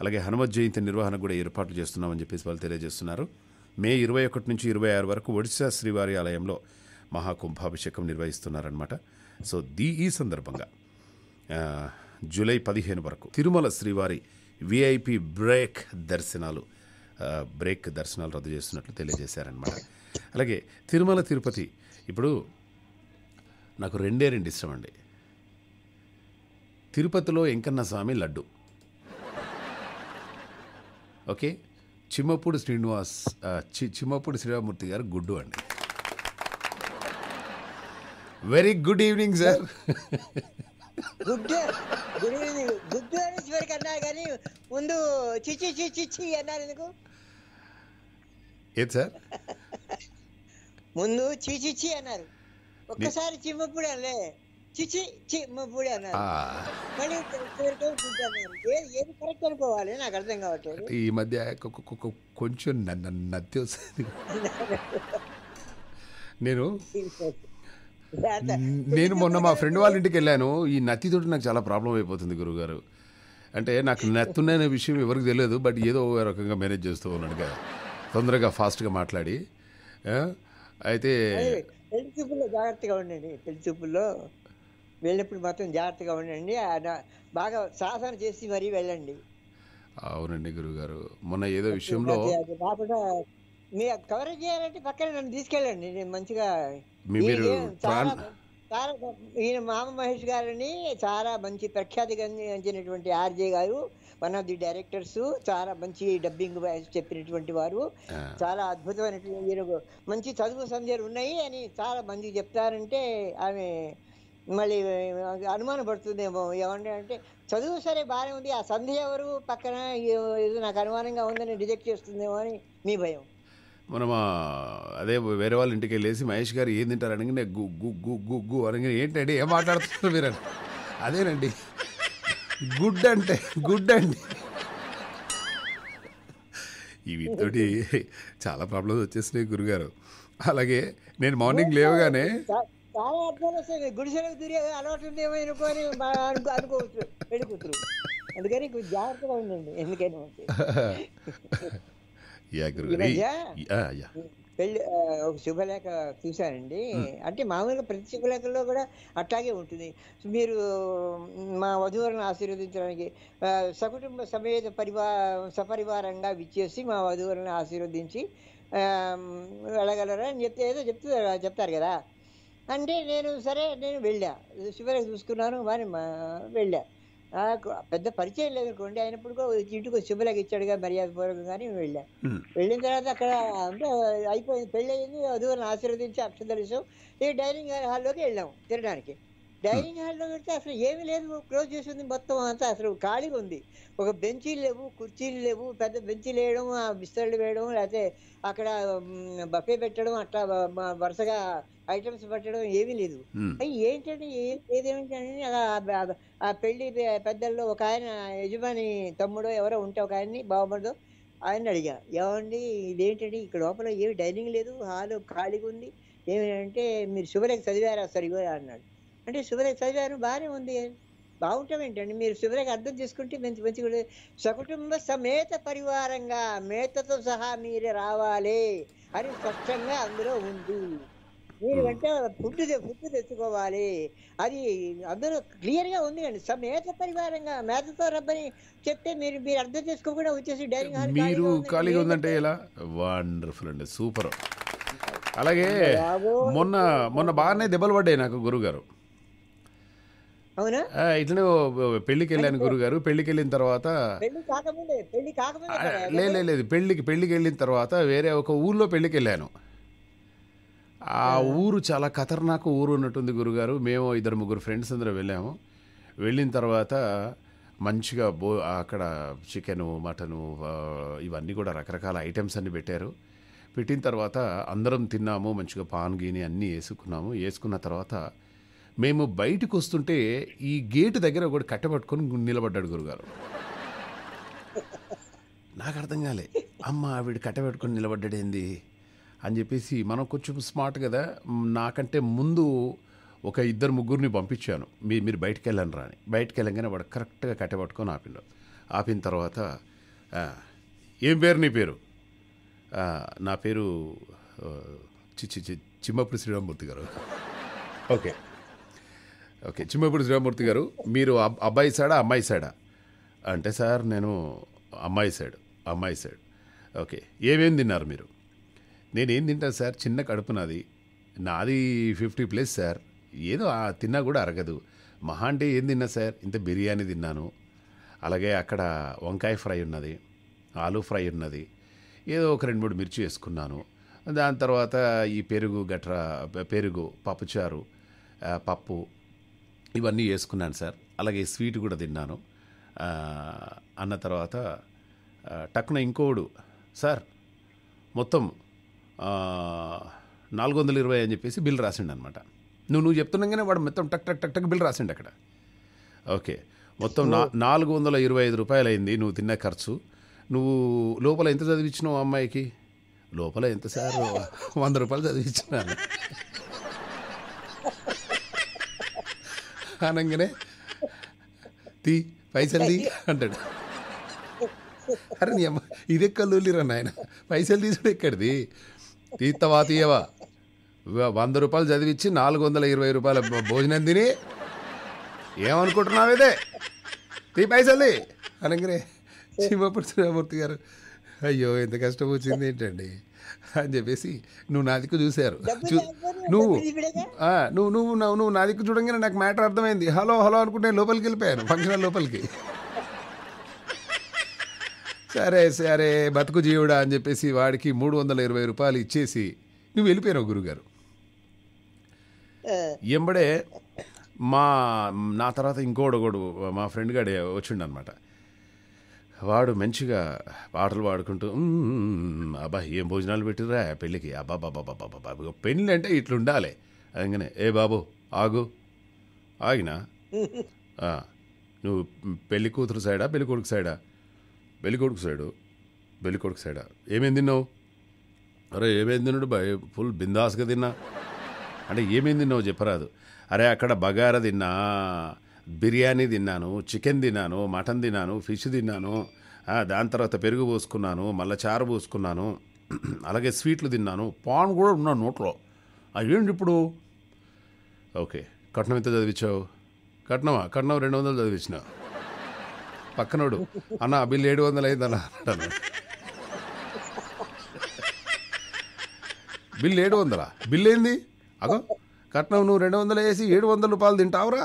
అలాగే హనుమత్ జయంతి నిర్వహణ కూడా ఏర్పాట్లు చేస్తున్నామని చెప్పేసి వాళ్ళు తెలియజేస్తున్నారు. మే ఇరవై ఒకటి నుంచి ఇరవై ఆరు వరకు ఒడిశా శ్రీవారి ఆలయంలో మహాకుంభాభిషేకం నిర్వహిస్తున్నారనమాట. సో దీ ఈ సందర్భంగా జూలై పదిహేను వరకు తిరుమల శ్రీవారి వీఐపీ బ్రేక్ దర్శనాలు బ్రేక్ దర్శనాలు రద్దు చేస్తున్నట్లు తెలియజేశారనమాట. అలాగే తిరుమల తిరుపతి ఇప్పుడు నాకు రెండే రెండు ఇష్టం అండి. తిరుపతిలో వెంకన్న స్వామి లడ్డు, ఓకే, చిమ్మపూడి శ్రీనివాస్ చి చిమ్మపూడి శ్రీరామూర్తి గారు గుడ్డు అండి. Very good evening sir. Good good evening. Good అని చివరికి అన్నారు కానీ ముందు చిచ్చి చిచ్చి చి అన్నారు ఎందుకు? ఏది సార్? ముందు చిచి చి అన్నారు, ఒక్కసారి చిమ్మపూడి అనలే, చిచి చిమ్మపూడి అన్నారు, మళ్ళీ ఏది కరెక్ట్ అనుకోవాలి నాకు అర్థం కావట్లేదు. ఈ మధ్య కొంచెం నత్తి వస్తుంది. నేను నేను మొన్న మా ఫ్రెండ్ వాళ్ళ ఇంటికి వెళ్ళాను. ఈ నత్తితోటి నాకు చాలా ప్రాబ్లం అయిపోతుంది గురువుగారు. అంటే నాకు నత్తున్న విషయం ఎవరికి తెలియదు, బట్ ఏదో రకంగా మేనేజ్ చేస్తూ ఉన్నాడు కదా, తొందరగా ఫాస్ట్గా మాట్లాడి. అయితే పెళ్లి చూపుల్లో జాగ్రత్తగా ఉండండి, పెళ్లి చూపుల్లో వెళ్ళినప్పుడు మాత్రం జాగ్రత్తగా ఉండండి, బాగా సాధన చేసి మరీ వెళ్ళండి. అవునండి గురువుగారు, మొన్న ఏదో విషయంలో మీరు కవరేజ్ చేయాలంటే పక్కన నన్ను తీసుకెళ్ళండి, నేను మంచిగా. ఈయన మామ మహేష్ గారిని చాలా మంచి ప్రఖ్యాతి అందించినటువంటి ఆర్జే గారు, వన్ ఆఫ్ ది డైరెక్టర్స్, చాలా మంచి డబ్బింగ్ చెప్పినటువంటి వారు, చాలా అద్భుతమైనటువంటి మంచి చదువు సంధ్యలు ఉన్నాయి అని చాలా మంది చెప్తారంటే ఆమె మళ్ళీ అనుమానం పడుతుందేమో. ఏమంటే అంటే చదువు సరే బాగానే ఉంది, ఆ సంధ్య ఎవరు పక్కన ఏదో నాకు అనుమానంగా ఉందని రిజెక్ట్ చేస్తుందేమో అని మీ భయం. మనం అదే వేరే వాళ్ళ ఇంటికి వెళ్ళేసి మహేష్ గారు ఏం తింటారు అనగానే గు గు గు గు గు అనగానే ఏంటంటే ఏం మాట్లాడుతున్నారు మీరు? అదేనండి గుడ్ అంటే గుడ్ అండి. ఈ వీటితోటి చాలా ప్రాబ్లమ్స్ వచ్చేసినాయి గురుగారు. అలాగే నేను మార్నింగ్ లేవగానే చాలా అర్థం గుడిసెలకు తిరిగి అలవాటు ఏమైనా అనుకోవచ్చు పెళ్లి కూతురు, అందుకని జాగ్రత్తగా ఉండండి. ఎందుకని పెళ్ళి ఒక శుభలేఖ చూశానండి. అంటే మామూలుగా ప్రతి శుభలేఖల్లో కూడా అట్లాగే ఉంటుంది. మీరు మా వధువులను ఆశీర్వదించడానికి సకుటుంబ సమేత పరివా సపరివారంగా విచ్చేసి మా వధువులను ఆశీర్వదించి వెళ్ళగలరా అని చెప్తే ఏదో చెప్తారు చెప్తారు కదా. అంటే నేను సరే నేను వెళ్ళా, శుభలేఖ చూసుకున్నాను, మరి వెళ్ళా. పెద్ద పరిచయం లేదనుకోండి, అయినప్పుడు కూడా ఇంటికి శుభలేఖ ఇచ్చాడుగా మర్యాదపూర్వకంగా నేను వెళ్ళా. వెళ్ళిన తర్వాత అక్కడ అంటే అయిపోయింది, పెళ్ళి అయింది, వధువులను ఆశీర్వదించి అక్షంతరిస్తాం. ఈ డైనింగ్ హాల్లోకి వెళ్ళాము తినడానికి. డైనింగ్ హాల్లో వెళ్తే అసలు ఏమీ లేదు, క్లోజ్ చేసింది మొత్తం అంతా, అసలు ఖాళీగా ఉంది. ఒక బెంచీలు లేవు, కుర్చీలు లేవు, పెద్ద బెంచీలు వేయడం, ఆ బిస్తర్లు వేయడం, లేకపోతే అక్కడ బఫే పెట్టడం, అట్లా వరుసగా ఐటమ్స్ పెట్టడం ఏమీ లేదు. అవి ఏంటంటే ఏదేమిటంటే అలా ఆ పెళ్లి పెద్దల్లో ఒక ఆయన యజమాని తమ్ముడు ఎవరో ఉంటే ఒక ఆయన్ని బాగుపడదు ఆయన అడిగా, ఏమండి ఇదేంటండి ఇక్కడ లోపల ఏమి డైనింగ్ లేదు, హాలు ఖాళీగా ఉంది, ఏమిటంటే మీరు శుభలేఖ చదివారా సరిగా అన్నాడు. అంటే శుభలేఖ చదివారు, బాగానే ఉంది, బాగుంటాం ఏంటండి మీరు శుభలేఖ అర్థం చేసుకుంటే మంచి మంచిగా సకుటుంబ సమేత పరివారంగా మేతతో సహా మీరు రావాలి అని స్పష్టంగా అందులో ఉంది. మీరు అంటే ఫుడ్ ఫుడ్ తెచ్చుకోవాలి, అది అందరూ క్లియర్గా ఉంది అండి. సమేత పరివారంగా మేతతో రబ్బని చెప్తే మీరు మీరు అర్థం చేసుకోకుండా వచ్చేసి డైనింగ్ హాల్ మీరు ఖాళీగా ఉందంటే ఎలా. వండర్ఫుల్ అండి, సూపర్. అలాగే మొన్న మొన్న బాగానే దెబ్బలు పడ్డాయి నాకు గురుగారు. అవునా, ఇట్లనే పెళ్లికి వెళ్ళాను గురుగారు. పెళ్లికి వెళ్ళిన తర్వాత లేదు పెళ్లికి పెళ్లికి వెళ్ళిన తర్వాత వేరే ఒక ఊర్లో పెళ్లికి వెళ్ళాను. ఆ ఊరు చాలా ఖతర్నాకు ఊరు ఉన్నట్టుంది గురుగారు. మేము ఇద్దరు ముగ్గురు ఫ్రెండ్స్ అందరూ వెళ్ళాము. వెళ్ళిన తర్వాత మంచిగా బో అక్కడ చికెను మటను ఇవన్నీ కూడా రకరకాల ఐటమ్స్ అన్నీ పెట్టారు. పెట్టిన తర్వాత అందరం తిన్నాము, మంచిగా పాన్ గీని అన్నీ వేసుకున్నాము. వేసుకున్న తర్వాత మేము బయటకు వస్తుంటే ఈ గేటు దగ్గర ఒకటి కట్టబట్టుకొని నిలబడ్డాడు గురుగారు. నాకు అర్థం కాలే, అమ్మ ఆవిడ కట్టబెట్టుకొని నిలబడ్డాడేంది అని చెప్పేసి, మనం కొంచెం స్మార్ట్ కదా, నాకంటే ముందు ఒక ఇద్దరు ముగ్గురిని పంపించాను, మీ మీరు బయటకు వెళ్ళండి రాని. బయటకు వెళ్ళంగానే వాడు కరెక్ట్గా కట్టబట్టుకొని ఆపినాడు. ఆపిన తర్వాత ఏం పేరు నీ పేరు? నా పేరు చి చి చిమ్మపూడి శ్రీరామమూర్తి గారు. ఓకే ఓకే చిమ్మపూడి శ్రీరామమూర్తి గారు, మీరు అబ్బాయి సైడా అమ్మాయి సైడా అంటే, సార్ నేను అమ్మాయి సైడ్ అమ్మాయి సైడ్ ఓకే ఏమేమి తిన్నారు మీరు? నేనేం తింటాను సార్, చిన్న కడుపు నాది నాది ఫిఫ్టీ ప్లస్ సార్, ఏదో తిన్నా కూడా అరగదు. మహా అంటే ఏం తిన్నా సార్, ఇంత బిర్యానీ తిన్నాను, అలాగే అక్కడ వంకాయ ఫ్రై ఉన్నది, ఆలూ ఫ్రై ఉన్నది, ఏదో ఒక రెండు మూడు మిర్చి వేసుకున్నాను. దాని తర్వాత ఈ పెరుగు గట్రా పెరుగు పప్పుచారు పప్పు ఇవన్నీ వేసుకున్నాను సార్. అలాగే స్వీట్ కూడా తిన్నాను. అన్న తర్వాత టక్కున ఇంకోడు, సార్ మొత్తం నాలుగు వందల ఇరవై అని చెప్పేసి బిల్ రాసిండు అనమాట. నువ్వు నువ్వు చెప్తున్నాగానే వాడు మొత్తం టక్ టక్ టక్ టక్ బిల్ రాసిండు అక్కడ. ఓకే మొత్తం నా నాలుగు వందల ఇరవై ఐదు రూపాయలు అయింది నువ్వు తిన్న ఖర్చు. నువ్వు లోపల ఎంత చదివించినావు అమ్మాయికి? లోపల ఎంత సార్, వంద రూపాయలు చదివించినాను అనగానే తీ పైసలు తీ అంటాడు. అరే నీ అమ్మ ఇది ఎక్కడ లూలిరా నాయన, పైసలు తీసుడు ఎక్కడిది, తీత్తవా తీయవా, వంద రూపాయలు చదివించి నాలుగు వందల ఇరవై రూపాయల భోజనం తిని ఏమనుకుంటున్నావు ఇదే, తీ పైసలు తీ అనగానే చిమ్మపూడి శ్రీరామమూర్తి గారు అయ్యో ఎంత కష్టం వచ్చింది ఏంటండి అని చెప్పేసి, నువ్వు నా దిక్కు చూశారు, నువ్వు నువ్వు నువ్వు నువ్వు నా దిక్కు చూడంగానే నాకు మ్యాటర్ అర్థమైంది. హలో హలో అనుకుంటే నేను లోపలికి వెళ్ళిపోయాను, ఫంక్షన్ లోపలికి. సరే సరే బతుకు జీవుడా అని చెప్పేసి వాడికి మూడు వందల ఇరవై రూపాయలు ఇచ్చేసి నువ్వు వెళ్ళిపోయావు గురుగారు. ఎంబడే మా నా తర్వాత ఇంకోడొకడు మా ఫ్రెండ్ గాడే వచ్చిండనమాట. వాడు మంచిగా పాటలు పాడుకుంటూ అబ్బా ఏం భోజనాలు పెట్టిరా పెళ్ళికి, అబ్బా బాబా బాబా బాబా పెళ్ళి అంటే ఇట్లుండాలి అందుకనే. ఏ బాబు ఆగు, ఆగినా నువ్వు పెళ్ళి కూతురు సైడా పెళ్ళికొడుకు సైడా? పెళ్ళికొడుకు సైడు. పెళ్ళికొడుకు సైడా ఏమేమి తిన్నావు? అరే ఏమేమి తిన్నాడు బాయ్, ఫుల్ బిందాస్గా తిన్నా. అంటే ఏమేమి తిన్నావు చెప్పరాదు. అరే అక్కడ బగారా తిన్నా, బిర్యానీ తిన్నాను, చికెన్ తిన్నాను, మటన్ తిన్నాను, ఫిష్ తిన్నాను, దాని తర్వాత పెరుగు పోసుకున్నాను, మళ్ళీ చారు పోసుకున్నాను, అలాగే స్వీట్లు తిన్నాను, పాన్ కూడా ఉన్నాను నోట్లో. అవేంటి ఇప్పుడు? ఓకే, కట్నం ఎంత చదివించావు? కట్నమా? కట్నం రెండు వందలు చదివించిన. పక్కనోడు అన్న ఆ బిల్లు ఏడు వందలు అయింది అలా అంటాను. బిల్లు ఏడు వందలా? బిల్లు ఏంది? అగో కట్నం నువ్వు రెండు వందలు వేసి ఏడు వందల రూపాయలు తింటావురా,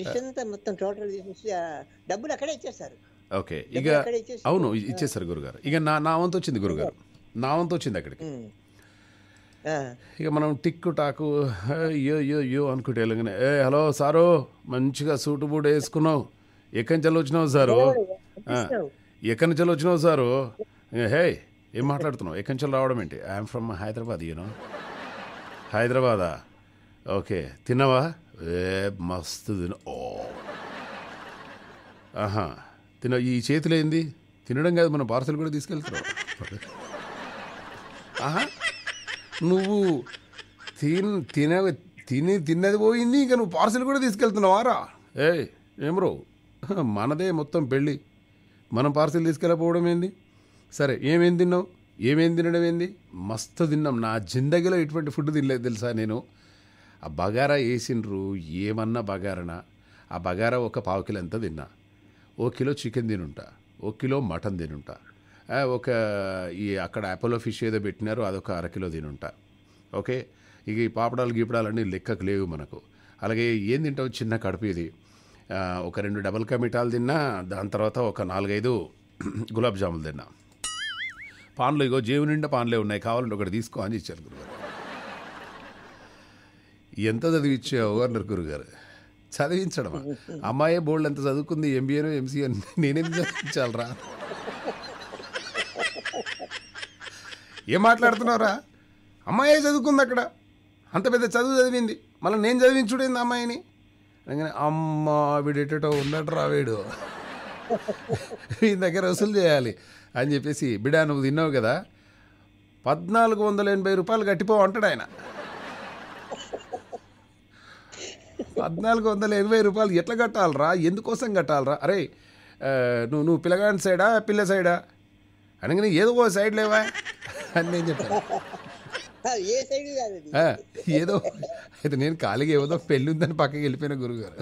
లిస్ట్ అంతా మొత్తం టోటల్ తీసుకొచ్చి డబ్బులు అక్కడే ఇచ్చేస్తారు. ఓకే, ఇక అవును ఇచ్చేస్తారు గురుగారు. ఇక నా నా వంతు వచ్చింది గురుగారు, నా వంతు వచ్చింది అక్కడికి. ఇక మనం టిక్కు టాకు అయ్యో యో యో అనుకుంటే వెళ్ళగానే ఏ హలో సారు మంచిగా సూటు బూట్ వేసుకున్నావు, ఎక్కడి నుంచి వచ్చినావు సారు, ఎక్కడి నుంచి వచ్చినావు సారు, హే ఏం మాట్లాడుతున్నావు, ఎక్కడి నుంచి రావడం ఏంటి, ఐఎమ్ ఫ్రమ్ హైదరాబాద్, యూనో హైదరాబాదా, ఓకే తిన్నావా, ఏ మస్తు తిన, ఓ ఆహా తిన, ఈ చేతిలో ఏంది, తినడం కాదు మనం పార్సల్ కూడా తీసుకెళ్తున్నాం, ఆహా నువ్వు తిన్ తిన తిని తిన్నది పోయింది ఇంకా నువ్వు పార్సల్ కూడా తీసుకెళ్తున్నావారా, ఏ ఏమ్రో మనదే మొత్తం పెళ్ళి, మనం పార్సల్ తీసుకెళ్ళకపోవడం ఏంది, సరే ఏమేమి తిన్నావు, ఏమేమి తినడం ఏంది, మస్తు తిన్నాం, నా జిందగీలో ఎటువంటి ఫుడ్ తినలేదు తెలుసా నేను. ఆ బగారా వేసినరు ఏమన్నా బగారనా, ఆ బగారా ఒక పావు కిలో అంతా తిన్నా, ఓ కిలో చికెన్ తినుంటా, ఓ కిలో మటన్ తినుంటా, ఒక ఈ అక్కడ అపోలో ఫిష్ ఏదో పెట్టినారో అదొక అరకిలో తినుంటా. ఓకే, ఇక ఈ పాపడాలు గీపడాలన్నీ లెక్కకు లేవు మనకు. అలాగే ఏం తింటావు చిన్న కడుపు ఇది, ఒక రెండు డబల్ కా మిఠాలు తిన్నా, దాని తర్వాత ఒక నాలుగైదు గులాబ్ జాములు తిన్నా, పాన్లు ఇగో జీవు నిండా పాన్లే ఉన్నాయి కావాలంటే ఒకటి తీసుకో అని ఇచ్చారు గురుగారు. ఎంత చదివిచ్చావు అన్నారు గురుగారు. చదివించడం అమ్మాయే బోర్డు ఎంత చదువుకుంది, ఎంబీఏను ఎంసీఏ, నేనేం చదివించాలరా, ఏం మాట్లాడుతున్నావురా, అమ్మాయే చదువుకుంది అక్కడ, అంత పెద్ద చదువు చదివింది, మళ్ళీ నేను చదివించుడేంది అమ్మాయిని అనగానే అమ్మ వీడు ఎటో ఉన్నట్రా వీడు వీని దగ్గర వసూలు చేయాలి అని చెప్పేసి, బిడా నువ్వు తిన్నావు కదా పద్నాలుగు వందల ఎనభై రూపాయలు కట్టిపోవు అంటాడు ఆయన. పద్నాలుగు వందల ఎనభై రూపాయలు ఎట్లా కట్టాలరా, ఎందుకోసం కట్టాలరా, అరే నువ్వు నువ్వు పిల్లగాని సైడా పిల్ల సైడా అనగానే ఏదో ఒక సైడ్ లేవా అని నేను చెప్పాను. ఏదో అయితే నేను ఖాళీగా ఏదో పెళ్ళి ఉందని పక్కకి వెళ్ళిపోయిన గురుగారు.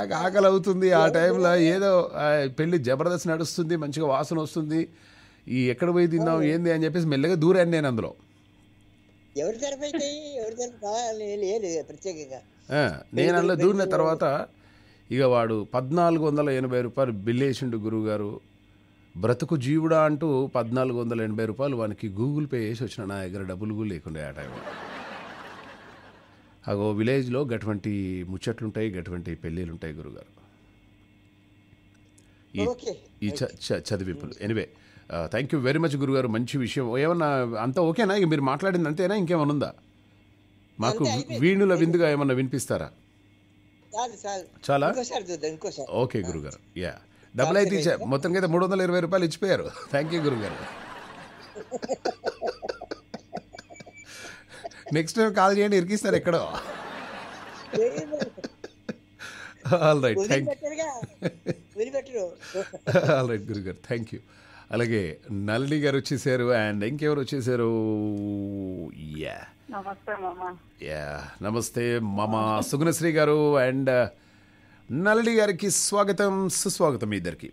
నాకు ఆకలి అవుతుంది ఆ టైంలో, ఏదో పెళ్ళి జబర్దస్త్ నడుస్తుంది, మంచిగా వాసన వస్తుంది, ఈ ఎక్కడ పోయి తిందాం ఏంది అని చెప్పేసి మెల్లగా దూరాను నేను అందులో. నేను అందులో దూరిన తర్వాత ఇక వాడు పద్నాలుగు వందల ఎనభై రూపాయలు బిల్ వేసిండు గురువుగారు. బ్రతుకు జీవుడా అంటూ పద్నాలుగు వందల ఎనభై రూపాయలు వానికి గూగుల్ పే వేసి వచ్చిన, నా దగ్గర డబ్బులు లేకుండా ఆ టైంలో. అగో విలేజ్లో గటువంటి ముచ్చట్లుంటాయి, గటువంటి పెళ్ళిళ్ళు ఉంటాయి గురుగారు. ఈ చదివింపులు anyway thank you very much గురుగారు, మంచి విషయం. ఏమన్నా అంతా ఓకేనా, ఇక మీరు మాట్లాడింది అంతేనా, ఇంకేమన్నా ఉందా, మాకు వీణుల విందుగా ఏమన్నా వినిపిస్తారా? చాలా ఓకే గురుగారు, యా డబ్బులు అయితే ఇచ్చా, మొత్తంగా అయితే మూడు వందల ఇరవై రూపాయలు ఇచ్చిపోయారు. థ్యాంక్ యూ గురుగారు, నెక్స్ట్ టైం కాల్ చేయండి ఇరికిస్తారు ఎక్కడో. All right thank you, all right గురుగారు థ్యాంక్ యూ. అలాగే నళిని గారు వచ్చేసారు, అండ్ ఇంకెవరు వచ్చేసారు, యా యా నమస్తే మామా, సుగుణశ్రీ గారు అండ్ నళిని గారికి స్వాగతం, సుస్వాగతం మీ ఇద్దరికి.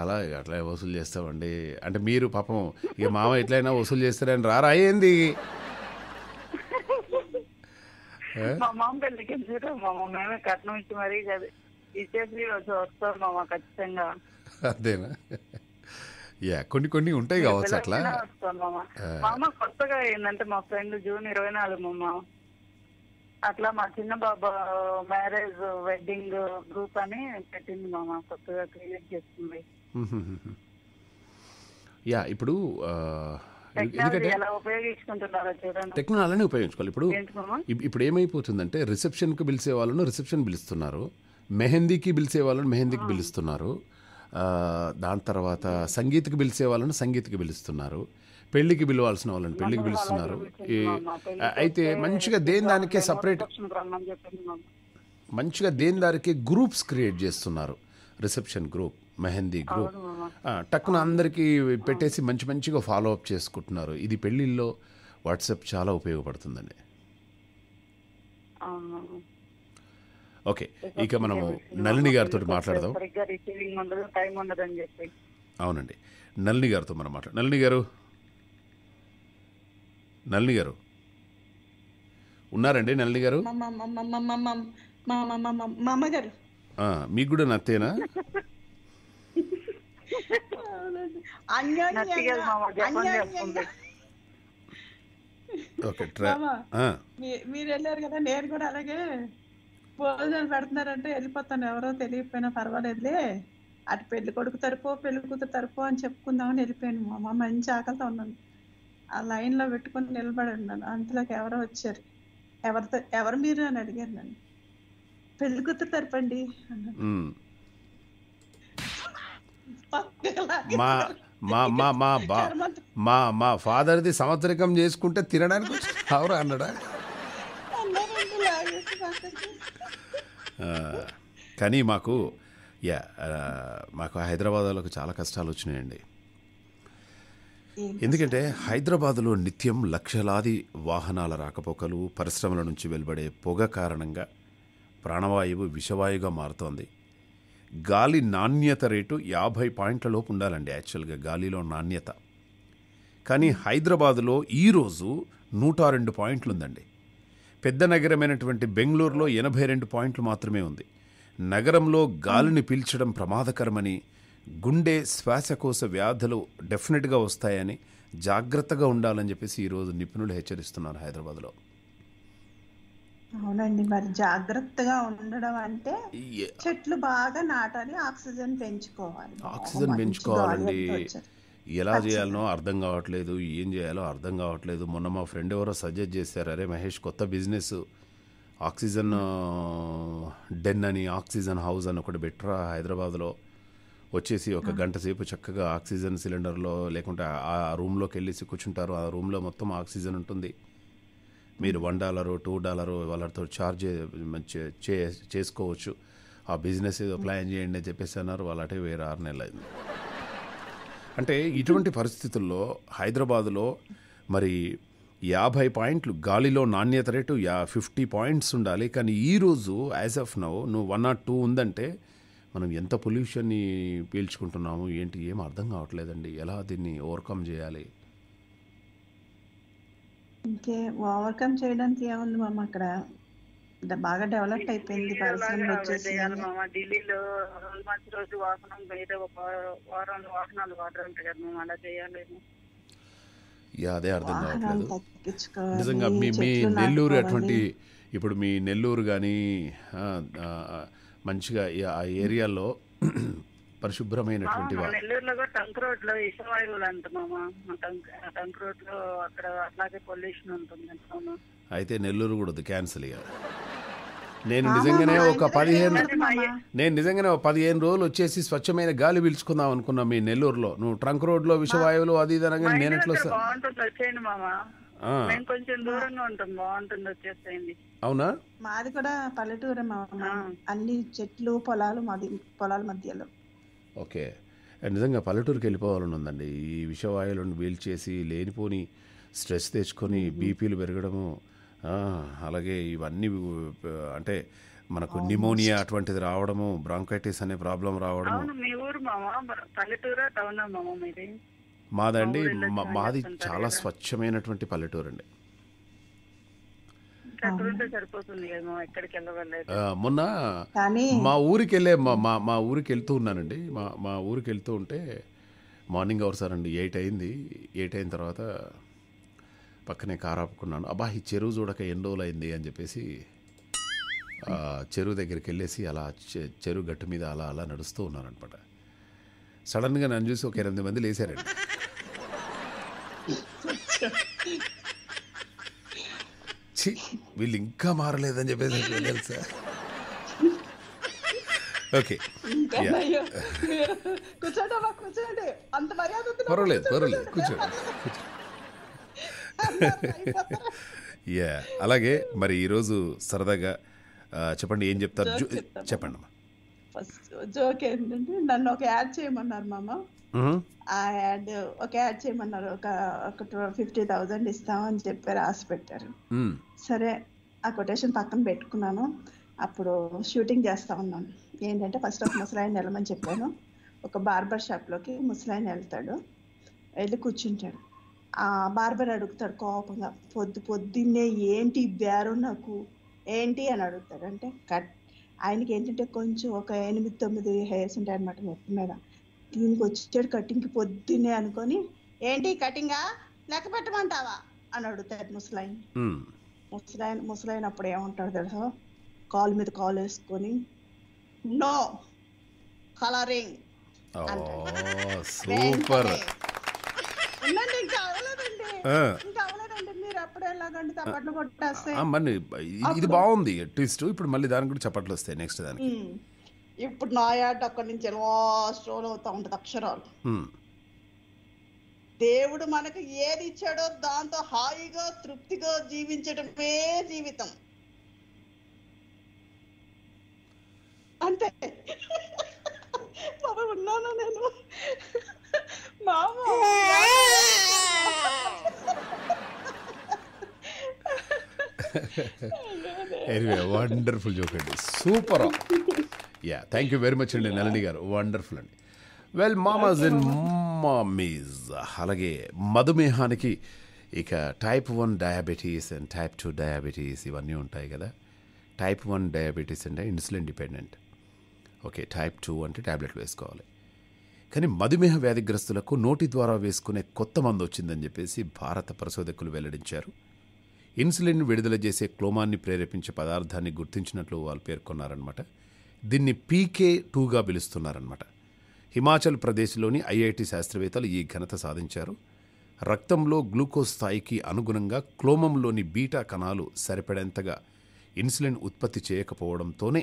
అలా అట్లా వసూలు చేస్తామండి అంటే మీరు పాపం ఇక మామ ఎట్లయినా వసూలు చేస్తారని రారా ఏంది అదేనా? యా కొన్ని కొన్ని ఉంటాయి కావచ్చు అట్లా. మామ కొత్తగా ఏంటంటే మా ఫ్రెండ్ జూన్ ఇరవై నాలుగు మామ అట్లా మా చిన్న బాబా మ్యారేజ్ వెడ్డింగ్ గ్రూప్ అని పెట్టింది మామ, కొత్తగా క్రియేట్ చేస్తుంది. యా ఇప్పుడు టెక్నాలజీని ఉపయోగించుకోవాలి. ఇప్పుడు ఇప్పుడు ఏమైపోతుందంటే రిసెప్షన్కి పిలిచే వాళ్ళను రిసెప్షన్ పిలుస్తున్నారు, మెహందీకి పిలిచే వాళ్ళను మెహందీకి పిలుస్తున్నారు, దాని తర్వాత సంగీత్కి పిలిచే వాళ్ళను సంగీత్కి పిలుస్తున్నారు, పెళ్ళికి పిలవాల్సిన వాళ్ళని పెళ్ళికి పిలుస్తున్నారు. అయితే మంచిగా దేని దానికే సపరేట్ మంచిగా దేని దానికే గ్రూప్స్ క్రియేట్ చేస్తున్నారు. రిసెప్షన్ గ్రూప్, మెహందీ గ్రూప్ టక్కున అందరికీ పెట్టేసి మంచి మంచిగా ఫాలో అప్ చేసుకుంటున్నారు. ఇది పెళ్ళిళ్ళలో వాట్సాప్ చాలా ఉపయోగపడుతుందండి. ఓకే, ఇక మనము నళిని గారితో మాట్లాడదాం. అవునండి, నళిని గారితో మనం మాట్లాడ నళిని గారు నళిని గారు ఉన్నారండి? నళిని గారు మీకు కూడా నత్తేనా? మీరెళ్ళారు కదా, నేను కూడా అలాగే భోజనాలు పెడుతున్నారంటే వెళ్ళిపోతాను, ఎవరో తెలియకపోయినా పర్వాలేదులే, అటు పెళ్లి కొడుకు తరపు పెళ్లి కూతురు తరపు అని చెప్పుకుందామని వెళ్ళిపోయాను. మా అమ్మ మంచి ఆకలితో ఉన్నాను, ఆ లైన్లో పెట్టుకుని నిలబడి ఉన్నాను. అంతలోకి ఎవరో వచ్చారు. ఎవరితో ఎవరు మీరు అని అడిగారు నన్ను. పెళ్లి కూతురు తరపు అండి అన్నాను. మా ఫాదర్ది సంవత్సరకం చేసుకుంటే తినడానికి ఎవరు అన్నాడా? కానీ మాకు యా మాకు హైదరాబాద్లోకి చాలా కష్టాలు వచ్చినాయండి. ఎందుకంటే హైదరాబాదులో నిత్యం లక్షలాది వాహనాల రాకపోకలు, పరిశ్రమల నుంచి వెలువడే పొగ కారణంగా ప్రాణవాయువు విషవాయువుగా మారుతోంది. గాలి నాణ్యత రేటు యాభై పాయింట్లలోపు ఉండాలండి యాక్చువల్గా గాలిలో నాణ్యత. కానీ హైదరాబాదులో ఈరోజు నూట రెండు పాయింట్లు ఉందండి. పెద్ద నగరమైనటువంటి బెంగళూరులో ఎనభై రెండు పాయింట్లు మాత్రమే ఉంది. నగరంలో గాలిని పీల్చడం ప్రమాదకరమని, గుండె శ్వాసకోశ వ్యాధులు డెఫినెట్గా వస్తాయని జాగ్రత్తగా ఉండాలని చెప్పేసి ఈరోజు నిపుణులు హెచ్చరిస్తున్నారు హైదరాబాద్లో. అవునండి, మరి జాగ్రత్తగా ఉండడం అంటే చెట్లు బాగా నాటాలి, ఆక్సిజన్ పెంచుకోవాలి. ఆక్సిజన్ పెంచుకోవాలండి, ఎలా చేయాలనో అర్థం కావట్లేదు, ఏం చేయాలో అర్థం కావట్లేదు. మొన్న మా ఫ్రెండ్ ఎవరో సజెస్ట్ చేశారు, అరే మహేష్ కొత్త బిజినెస్ ఆక్సిజన్ డెన్ అని, ఆక్సిజన్ హౌస్ అని ఒకటి బెటరా హైదరాబాద్లో. వచ్చేసి ఒక గంట సేపు చక్కగా ఆక్సిజన్ సిలిండర్లో లేకుంటే ఆ రూమ్లోకి వెళ్ళేసి కూర్చుంటారు. ఆ రూమ్లో మొత్తం ఆక్సిజన్ ఉంటుంది. మీరు వన్ డాలరు టూ డాలరు వాళ్ళతో ఛార్జ్ చేసుకోవచ్చు. ఆ బిజినెస్ ఏదో ప్లాన్ చేయండి అని చెప్పేసి అన్నారు. వాళ్ళటే వేరే ఆరు నెలలు అయింది. అంటే ఇటువంటి పరిస్థితుల్లో హైదరాబాదులో మరి యాభై పాయింట్లు గాలిలో నాణ్యత రేటు యా ఫిఫ్టీ పాయింట్స్ ఉండాలి. కానీ ఈరోజు యాజ్ ఆఫ్ నౌ నువ్వు వన్ నాట్ టూ ఉందంటే మనం ఎంత పొల్యూషన్ని పీల్చుకుంటున్నాము ఏంటి ఏం అర్థం కావట్లేదండి. ఎలా దీన్ని ఓవర్కమ్ చేయాలి? ఇంకే ఓవర్కమ్ చేయడానికి ఏముంది మామ, అక్కడ బాగా డెవలప్ అయిపోయింది. అదే అర్థం కావట్లేదు నిజంగా. మీ మీ నెల్లూరు అటువంటి ఇప్పుడు మీ నెల్లూరు కానీ మంచిగా ఆ ఏరియాలో పరిశుభ్రమైనటువంటి నెల్లూరులో కూడా టంక్ రోడ్ లో విషవాయువులు అంట మామా. టంక్ రోడ్ లో అక్కడ అట్లాగే పొల్యూషన్ ఉంటుంది. అయితే నెల్లూరు కూడా క్యాన్సిల్ అయ్యారు. నేను నిజంగానే ఒక పదిహేను నేను నిజంగానే పదిహేను రోజులు వచ్చేసి స్వచ్ఛమైన గాలి పీల్చుకుందాం అనుకున్నా మీ నెల్లూరులో. నువ్వు ట్రంక్ రోడ్ లో విషవాయువులు అది ఇది అనగా నేను ఎట్లా వచ్చేయండి మామా, కొంచెం దూరంగా ఉంటాం బాగుంటుంది, వచ్చేసేయండి. అవునా, మాది కూడా పల్లెటూరు మామా, అన్ని చెట్లు పొలాలు, మాది పొలాల మధ్యలో. ఓకే, నిజంగా పల్లెటూరుకి వెళ్ళిపోవాలని ఉందండి. ఈ విషవాయువులను వీల్చేసి లేనిపోని స్ట్రెస్ తెచ్చుకొని బీపీలు పెరగడము, అలాగే ఇవన్నీ అంటే మనకు నిమోనియా అటువంటిది రావడము, బ్రాంకైటిస్ అనే ప్రాబ్లం రావడము. మాదండి మాది చాలా స్వచ్ఛమైనటువంటి పల్లెటూరు అండి. మొన్న మా ఊరికి వెళ్ళే మా మా ఊరికి వెళ్తూ ఉన్నానండి. మా మా ఊరికి వెళ్తూ ఉంటే మార్నింగ్ అవర్స్ అండి, ఎయిట్ అయింది. ఎయిట్ అయిన తర్వాత పక్కనే కారు ఆపుకున్నాను. అబ్బా, ఈ చెరువు చూడక ఎన్ని రోజులు అయింది అని చెప్పేసి చెరువు దగ్గరికి వెళ్ళేసి అలా చెరువు గట్టు మీద అలా అలా నడుస్తూ ఉన్నాను అనమాట. సడన్గా నన్ను చూసి ఒక ఎనిమిది మంది లేచారండి. వీళ్ళు ఇంకా మారలేదని చెప్పేసి తెలుసా. ఓకే, పర్వాలేదు పర్వాలేదు కూర్చోండి. యా, అలాగే మరి ఈరోజు సరదాగా చెప్పండి, ఏం చెప్తారు చెప్పండి అమ్మా. ఫస్ట్ జోక్ ఏంటంటే, నన్ను ఒక యాడ్ చేయమన్నారు మామ. ఆ యాడ్ ఒక యాడ్ చేయమన్నారు, ఒక ఒక ఫిఫ్టీ థౌజండ్ ఇస్తామని చెప్పి రాసి పెట్టారు. సరే, ఆ కొటేషన్ పక్కన పెట్టుకున్నాను. అప్పుడు షూటింగ్ చేస్తా ఉన్నాను. ఏంటంటే, ఫస్ట్ ఒక ముసలాయన వెళ్ళమని చెప్పాను. ఒక బార్బర్ షాప్లోకి ముసలాయన వెళ్తాడు, వెళ్ళి కూర్చుంటాడు. ఆ బార్బర్ అడుగుతాడు కోపంగా, పొద్దు పొద్దున్నే ఏంటి బేరు నాకు ఏంటి అని అడుగుతాడు. అంటే కట్ ఆయనకి ఏంటంటే కొంచెం ఒక ఎనిమిది తొమ్మిది హెయిర్స్ ఉంటాయి అనమాట మొత్తం మీద. దీనికి వచ్చాడు కటింగ్కి పొద్దున్నే అనుకొని, ఏంటి కటింగా లెక్క పెట్టమంటావా అని అడుగుతాడు ముసలాయన. ముసలాయన ముసలాయన అప్పుడు ఏమంటాడు తెలుసా, కాలు మీద కాలు వేసుకొని నో కలరింగ్ అంటాడు. సూపర్, ఇది బాగుంది ట్విస్ట్. ఇప్పుడు మళ్ళీ దానికి కూడా చప్పట్లు వస్తాయి నెక్స్ట్ దానికి. ఇప్పుడు నా యాడ్ అక్కడి నుంచి స్ట్రోల్ అవుతా ఉంటది అక్షరాలు. దేవుడు మనకు ఏది ఇచ్చాడో దాంతో హాయిగా తృప్తిగా జీవించడమే జీవితం అంతే. బాబా ఉన్నానా నేను మామ? వండర్ఫుల్ జోక్ అండి, super. Yeah, thank you very much అండి నళిని గారు, వండర్ఫుల్ అండి. Well, mamas and mummies. అలాగే మధుమేహానికి ఇక type one diabetes and type two diabetes ఇవన్నీ ఉంటాయి కదా. టైప్ వన్ డయాబెటీస్ అంటే insulin dependent. Okay, type two అంటే ట్యాబ్లెట్లు వేసుకోవాలి. కానీ మధుమేహ వ్యాధిగ్రస్తులకు నోటి ద్వారా వేసుకునే కొత్త మందు వచ్చిందని చెప్పేసి భారత పరిశోధకులు వెల్లడించారు. ఇన్సులిన్ విడుదల చేసే క్లోమాన్ని ప్రేరేపించే పదార్థాన్ని గుర్తించినట్లు వాళ్ళు పేర్కొన్నారనమాట. దీన్ని పీకే టూగా పిలుస్తున్నారనమాట. హిమాచల్ ప్రదేశ్లోని ఐఐటి శాస్త్రవేత్తలు ఈ ఘనత సాధించారు. రక్తంలో గ్లూకోజ్ స్థాయికి అనుగుణంగా క్లోమంలోని బీటా కణాలు సరిపడేంతగా ఇన్సులిన్ ఉత్పత్తి చేయకపోవడంతోనే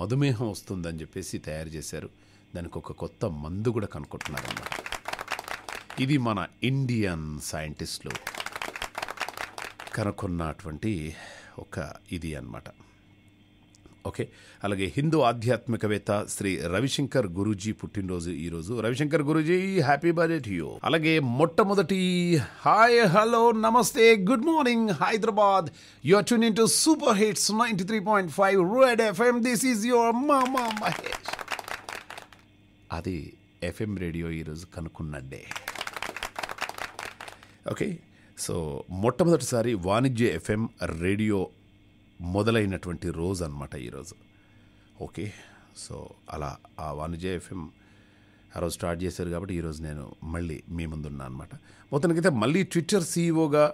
మధుమేహం వస్తుందని చెప్పేసి తయారు చేశారు. దానికి ఒక కొత్త మందు కూడా కనుక్కుంటున్నారన్నమాట. ఇది మన ఇండియన్ సైంటిస్టులు కనుక్కున్నటువంటి ఒక ఇది అన్నమాట. ఓకే, అలాగే హిందూ ఆధ్యాత్మికవేత్త శ్రీ రవిశంకర్ గురూజీ పుట్టినరోజు ఈరోజు. Ravishankar Guruji, happy birthday to you. అలాగే మొట్టమొదటి హాయ్, హలో, నమస్తే, good morning Hyderabad. You are tuning to super hits తొంభై మూడు పాయింట్ ఐదు red FM. This is your మామా మహేష్. అది ఎఫ్ఎం రేడియో ఈరోజు కనుక్కున్నట్టే. ఓకే, సో మొట్టమొదటిసారి వాణిజ్య ఎఫ్ఎం రేడియో మొదలైనటువంటి రోజు అనమాట ఈరోజు. ఓకే, సో అలా ఆ వాణిజ్య ఎఫ్ఎం ఆ రోజు స్టార్ట్ చేశారు కాబట్టి ఈరోజు నేను మళ్ళీ మీ ముందున్నా అనమాట. మొత్తానికైతే మళ్ళీ ట్విట్టర్ సీఈఓగా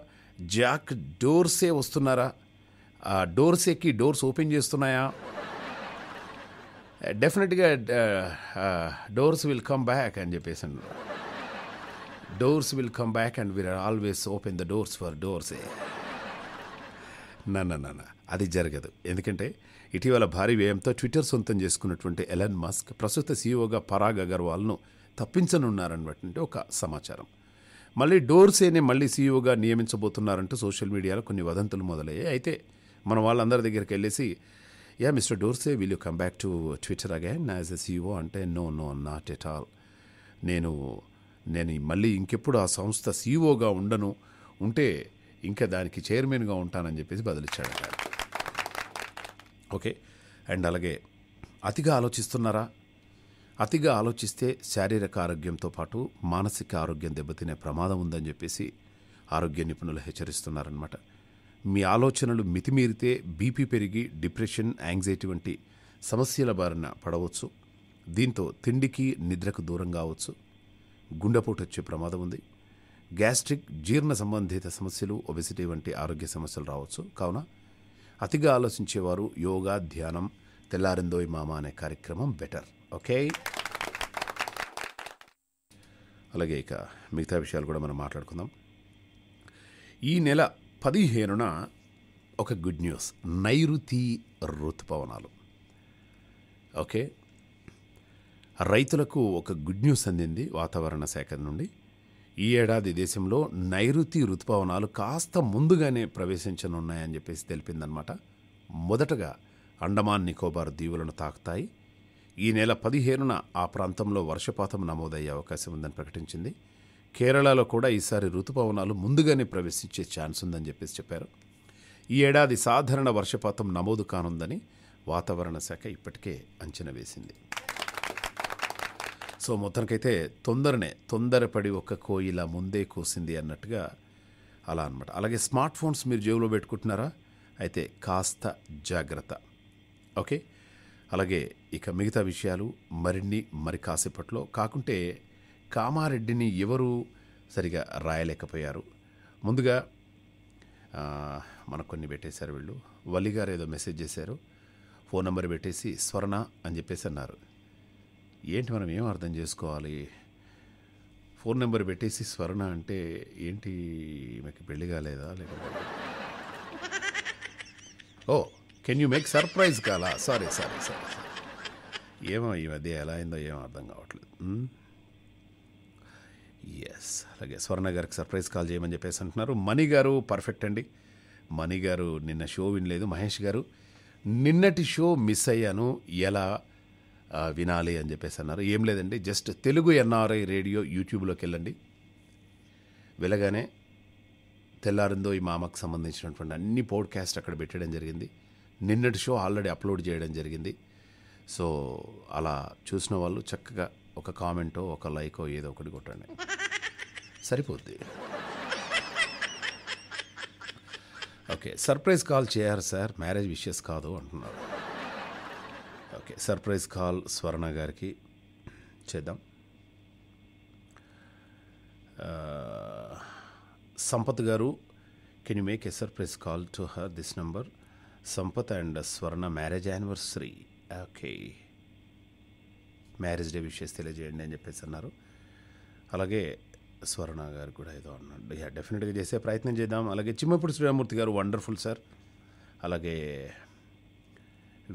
జాక్ డోర్సే వస్తున్నారా? ఆ డోర్సేకి డోర్స్ ఓపెన్ చేస్తున్నాయా? డెఫినెట్గా డోర్స్ విల్ కమ్ బ్యాక్ అని చెప్పేసి అన్నారు. Doors will come back and we are always open the doors for Dorsey. నాన్న అది జరగదు. ఎందుకంటే ఇటీవల భారీ వ్యయంతో ట్విట్టర్ సొంతం చేసుకున్నటువంటి ఎలన్ మస్క్ ప్రస్తుత సీఈఓగా పరాగ్ అగర్వాల్ను తప్పించనున్నారన్నటువంటి ఒక సమాచారం. మళ్ళీ డోర్సేనే మళ్ళీ సీఈఓగా నియమించబోతున్నారంటూ సోషల్ మీడియాలో కొన్ని వదంతులు మొదలయ్యాయి. అయితే మన వాళ్ళందరి దగ్గరికి వెళ్ళేసి, yeah mister Dorsey, will you come back to Twitter again as a CEO అంటే, no no not at all. నేను నేను మళ్ళీ ఇంకెప్పుడు ఆ సంస్థ సీఈఓగా ఉండను, ఉంటే ఇంకా దానికి చైర్మన్గా ఉంటానని చెప్పేసి బదిలిచ్చాడు. ఓకే, అండ్ అలాగే అతిగా ఆలోచిస్తున్నారా? అతిగా ఆలోచిస్తే శారీరక ఆరోగ్యంతో పాటు మానసిక ఆరోగ్యం దెబ్బతినే ప్రమాదం ఉందని చెప్పేసి ఆరోగ్య నిపుణులు హెచ్చరిస్తున్నారనమాట. మీ ఆలోచనలు మితిమీరితే బీపీ పెరిగి డిప్రెషన్, యాంగ్జైటీ వంటి సమస్యల బారిన పడవచ్చు. దీంతో తిండికి నిద్రకు దూరం కావచ్చు. గుండెపోటు వచ్చే ప్రమాదం ఉంది. గ్యాస్ట్రిక్, జీర్ణ సంబంధిత సమస్యలు, ఒబెసిటీ వంటి ఆరోగ్య సమస్యలు రావచ్చు. కావున అతిగా ఆలోచించేవారు యోగా, ధ్యానం, తెల్లారిందోయ్ మామ అనే కార్యక్రమం బెటర్. ఓకే, అలాగే ఇక మిగతా విషయాలు కూడా మనం మాట్లాడుకుందాం. ఈ నెల పదిహేనున ఒక గుడ్ న్యూస్, నైరుతి ఋతుపవనాలు. ఓకే, రైతులకు ఒక గుడ్ న్యూస్ అందింది వాతావరణ శాఖ నుండి. ఈ ఏడాది దేశంలో నైరుతి ఋతుపవనాలు కాస్త ముందుగానే ప్రవేశించనున్నాయని చెప్పేసి తెలిపిందనమాట. మొదటగా అండమాన్ నికోబార్ దీవులను తాకుతాయి. ఈ నెల పదిహేనున ఆ ప్రాంతంలో వర్షపాతం నమోదయ్యే అవకాశం ఉందని ప్రకటించింది. కేరళలో కూడా ఈసారి ఋతుపవనాలు ముందుగానే ప్రవేశించే ఛాన్స్ ఉందని చెప్పేసి చెప్పారు. ఈ ఏడాది సాధారణ వర్షపాతం నమోదు కానుందని వాతావరణ శాఖ ఇప్పటికే అంచనా వేసింది. సో మొత్తానికైతే తొందరనే తొందరపడి ఒక కోయిల ముందే కూసింది అన్నట్టుగా అలా అనమాట. అలాగే స్మార్ట్ ఫోన్స్ మీరు జేబులో పెట్టుకుంటున్నారా? అయితే కాస్త జాగ్రత్త. ఓకే, అలాగే ఇక మిగతా విషయాలు మరిన్ని మరి కాసేపట్లో. కాకుంటే కామారెడ్డిని ఎవరు సరిగా రాయలేకపోయారు. ముందుగా మనకు కొన్ని పెట్టేశారు వీళ్ళు. వల్లిగారు ఏదో మెసేజ్ చేశారు, ఫోన్ నెంబర్ పెట్టేసి స్వర్ణ అని చెప్పేసి అన్నారు. ఏంటి మనం ఏం అర్థం చేసుకోవాలి? ఫోన్ నెంబర్ పెట్టేసి స్వర్ణ అంటే ఏంటి? మీకు పెళ్లి కాలేదా? లేకపోతే oh can you make surprise కాలా? సారీ సారీ సారీ సారీ ఏమో ఈ మధ్య ఎలా అయిందో ఏమో అర్థం కావట్లేదు. ఎస్, అలాగే స్వర్ణ గారికి సర్ప్రైజ్ కాల్ చేయమని చెప్పేసి అంటున్నారు. మణి గారు పర్ఫెక్ట్ అండి. మణి గారు నిన్న షో వినలేదు. మహేష్ గారు నిన్నటి షో మిస్ అయ్యాను, ఎలా వినాలి అని చెప్పేసి అన్నారు. ఏం లేదండి, జస్ట్ తెలుగు ఎన్ఆర్ఐ రేడియో యూట్యూబ్లోకి వెళ్ళండి. వెళ్ళగానే తెల్లారిందో ఈ మామకు సంబంధించినటువంటి అన్ని పోడ్కాస్ట్ అక్కడ పెట్టడం జరిగింది. నిన్నటి షో ఆల్రెడీ అప్లోడ్ చేయడం జరిగింది. సో అలా చూసిన వాళ్ళు చక్కగా ఒక కామెంటో ఒక లైకో ఏదో ఒకటి కొట్టండి, సరిపోద్ది. ఓకే, సర్ప్రైజ్ కాల్ చేయాలి సార్, మ్యారేజ్ విషెస్ కాదు అంటున్నారు. ఓకే, సర్ప్రైజ్ కాల్ స్వర్ణ గారికి చేద్దాం. సంపత్ గారు, can you make a surprise call to her this number? Sampath and Swarna marriage anniversary. Okay, marriage day wishes తెలియజేయండి అని చెప్పేసి అన్నారు. అలాగే స్వర్ణ గారు కూడా ఏదో అన్నాడు. యా, డెఫినెట్గా చేసే ప్రయత్నం చేద్దాం. అలాగే చిమ్మపూడి శ్రీరామూర్తి గారు వండర్ఫుల్ సార్. అలాగే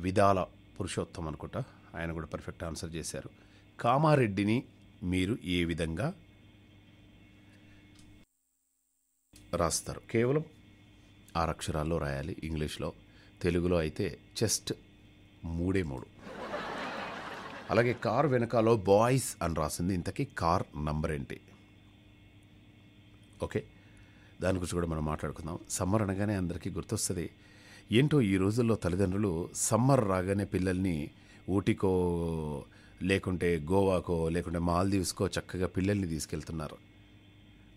విదాల పురుషోత్తం అనుకుంటా, ఆయన కూడా పర్ఫెక్ట్ ఆన్సర్ చేశారు. కామారెడ్డిని మీరు ఏ విధంగా రాస్తారు? కేవలం ఆరు అక్షరాల్లో రాయాలి ఇంగ్లీష్లో. తెలుగులో అయితే జస్ట్ మూడే మూడు. అలాగే కార్ వెనకాలో బాయ్స్ అని రాసింది. ఇంతకీ కార్ నంబర్ ఏంటి? ఓకే, దాని గురించి కూడా మనం మాట్లాడుకుందాం. సమ్మర్ అనగానే అందరికీ గుర్తొస్తుంది. ఏంటో ఈ రోజుల్లో తల్లిదండ్రులు సమ్మర్ రాగానే పిల్లల్ని ఊటీకో లేకుంటే గోవాకో లేకుంటే మాల్దీవ్స్కో చక్కగా పిల్లల్ని తీసుకెళ్తున్నారు.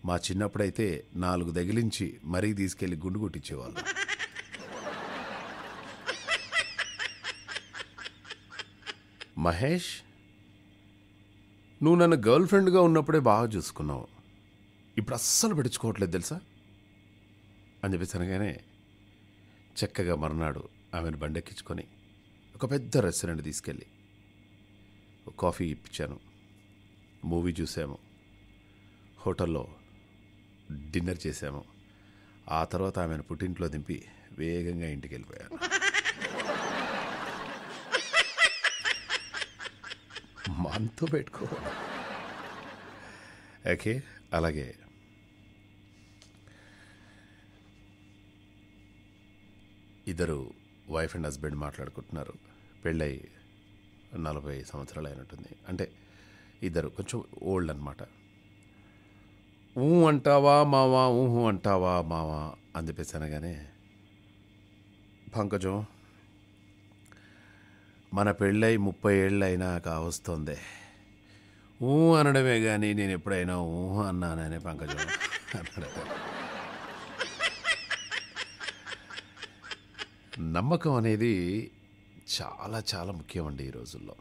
మా చిన్నప్పుడైతే నాలుగు తగిలించి మరీ తీసుకెళ్ళి గుండు కొట్టించేవాళ్ళు. మహేష్, నువ్వు నన్ను గర్ల్ ఫ్రెండ్గా ఉన్నప్పుడే బాగా చూసుకున్నావు, ఇప్పుడు అస్సలు పట్టించుకోవట్లేదు తెలుసా అని చెప్పేసి అనగానే చక్కగా మర్నాడు ఆమెను బండెక్కించుకొని ఒక పెద్ద రెస్టారెంట్ తీసుకెళ్ళి కాఫీ ఇప్పించాను. మూవీ చూసాము, హోటల్లో డిన్నర్ చేసాము. ఆ తర్వాత ఆమెను పుట్టింట్లో దింపి వేగంగా ఇంటికి వెళ్ళిపోయాను. మనతో పెట్టుకో. ఓకే, అలాగే ఇద్దరు వైఫ్ అండ్ హస్బెండ్ మాట్లాడుకుంటున్నారు. పెళ్ళై నలభై సంవత్సరాలు అయినట్టుంది. అంటే ఇద్దరు కొంచెం ఓల్డ్ అనమాట. ఊ అంటావా మావా, ఊహు అంటావా మావా అని చెప్పేసి అనగానే, పంకజం మన పెళ్ళై ముప్పై ఏళ్ళైనా కావస్తుంది. ఊ అనడమే కానీ నేను ఎప్పుడైనా ఊహ అన్నాననే పంకజం అన్నాడు. నమ్మకం అనేది చాలా చాలా ముఖ్యం అండి ఈ రోజుల్లో.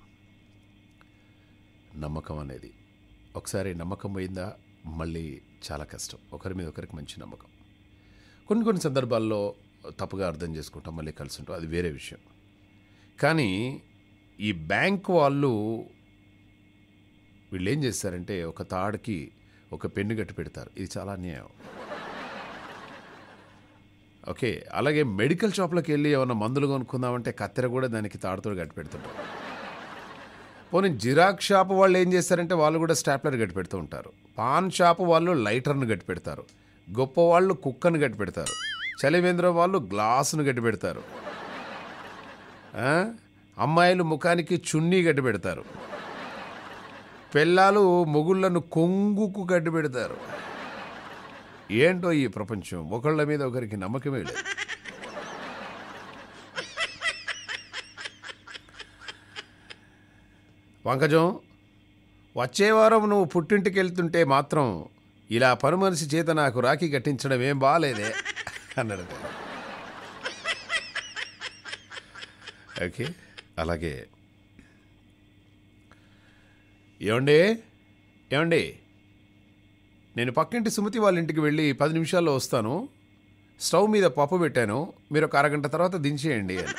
నమ్మకం అనేది ఒకసారి నమ్మకం పోయిందా మళ్ళీ చాలా కష్టం. ఒకరి మీద ఒకరికి మంచి నమ్మకం కొన్ని కొన్ని సందర్భాల్లో తప్పుగా అర్థం చేసుకుంటాం, మళ్ళీ కలిసి ఉంటాం, అది వేరే విషయం. కానీ ఈ బ్యాంక్ వాళ్ళు వీళ్ళు ఏం చేస్తారంటే ఒక తాడుకి ఒక పెన్ను కట్టి పెడతారు. ఇది చాలా అన్యాయం. ఓకే, అలాగే మెడికల్ షాప్లోకి వెళ్ళి ఏమైనా మందులు కొనుక్కుందామంటే కత్తెర కూడా దానికి తాడుతో కట్టి పెడుతుంటారు. పోనీ జిరాక్స్ షాప్ వాళ్ళు ఏం చేస్తారంటే వాళ్ళు కూడా స్టాప్లర్ కట్టి పెడుతూ ఉంటారు. పాన్ షాప్ వాళ్ళు లైటర్ను కట్టి పెడతారు. గొప్ప వాళ్ళు కుక్కను కట్టి పెడతారు. చలివేంద్ర వాళ్ళు గ్లాసును కట్టి పెడతారు. అమ్మాయిలు ముఖానికి చున్నీ కట్టి పెడతారు. పిల్లలు మొగుళ్ళను కొంగుకు కట్టి పెడతారు. ఏంటో ఈ ప్రపంచం, ఒకళ్ళ మీద ఒకరికి నమ్మకమే లేదు. వంకజం, వచ్చే వారం నువ్వు పుట్టింటికి వెళ్తుంటే మాత్రం ఇలా పని మనిషి చేత నాకు రాఖీ కట్టించడం ఏం బాగాలేదే అన్నాడు. ఓకే, అలాగే ఏమండి ఏమండి నేను పక్కింటి సుమతి వాళ్ళ ఇంటికి వెళ్ళి పది నిమిషాల్లో వస్తాను, స్టవ్ మీద పప్పు పెట్టాను, మీరు ఒక అరగంట తర్వాత దించేయండి అని.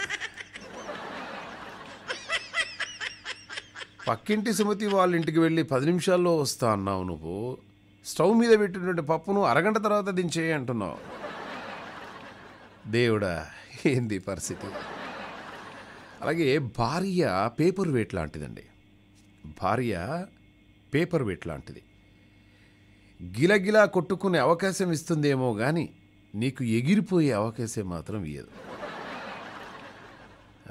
పక్కింటి సుమతి వాళ్ళ ఇంటికి వెళ్ళి పది నిమిషాల్లో వస్తా అన్నావు, నువ్వు స్టవ్ మీద పెట్టినటువంటి పప్పును అరగంట తర్వాత దించేయి అంటున్నావు. దేవుడా, ఏంది పరిస్థితి. అలాగే భార్య పేపర్ వెయిట్ లాంటిదండి. భార్య పేపర్ వెయిట్ లాంటిది. గిలగిలా కొట్టుకునే అవకాశం ఇస్తుందేమో కానీ నీకు ఎగిరిపోయే అవకాశం మాత్రం ఇయ్యదు.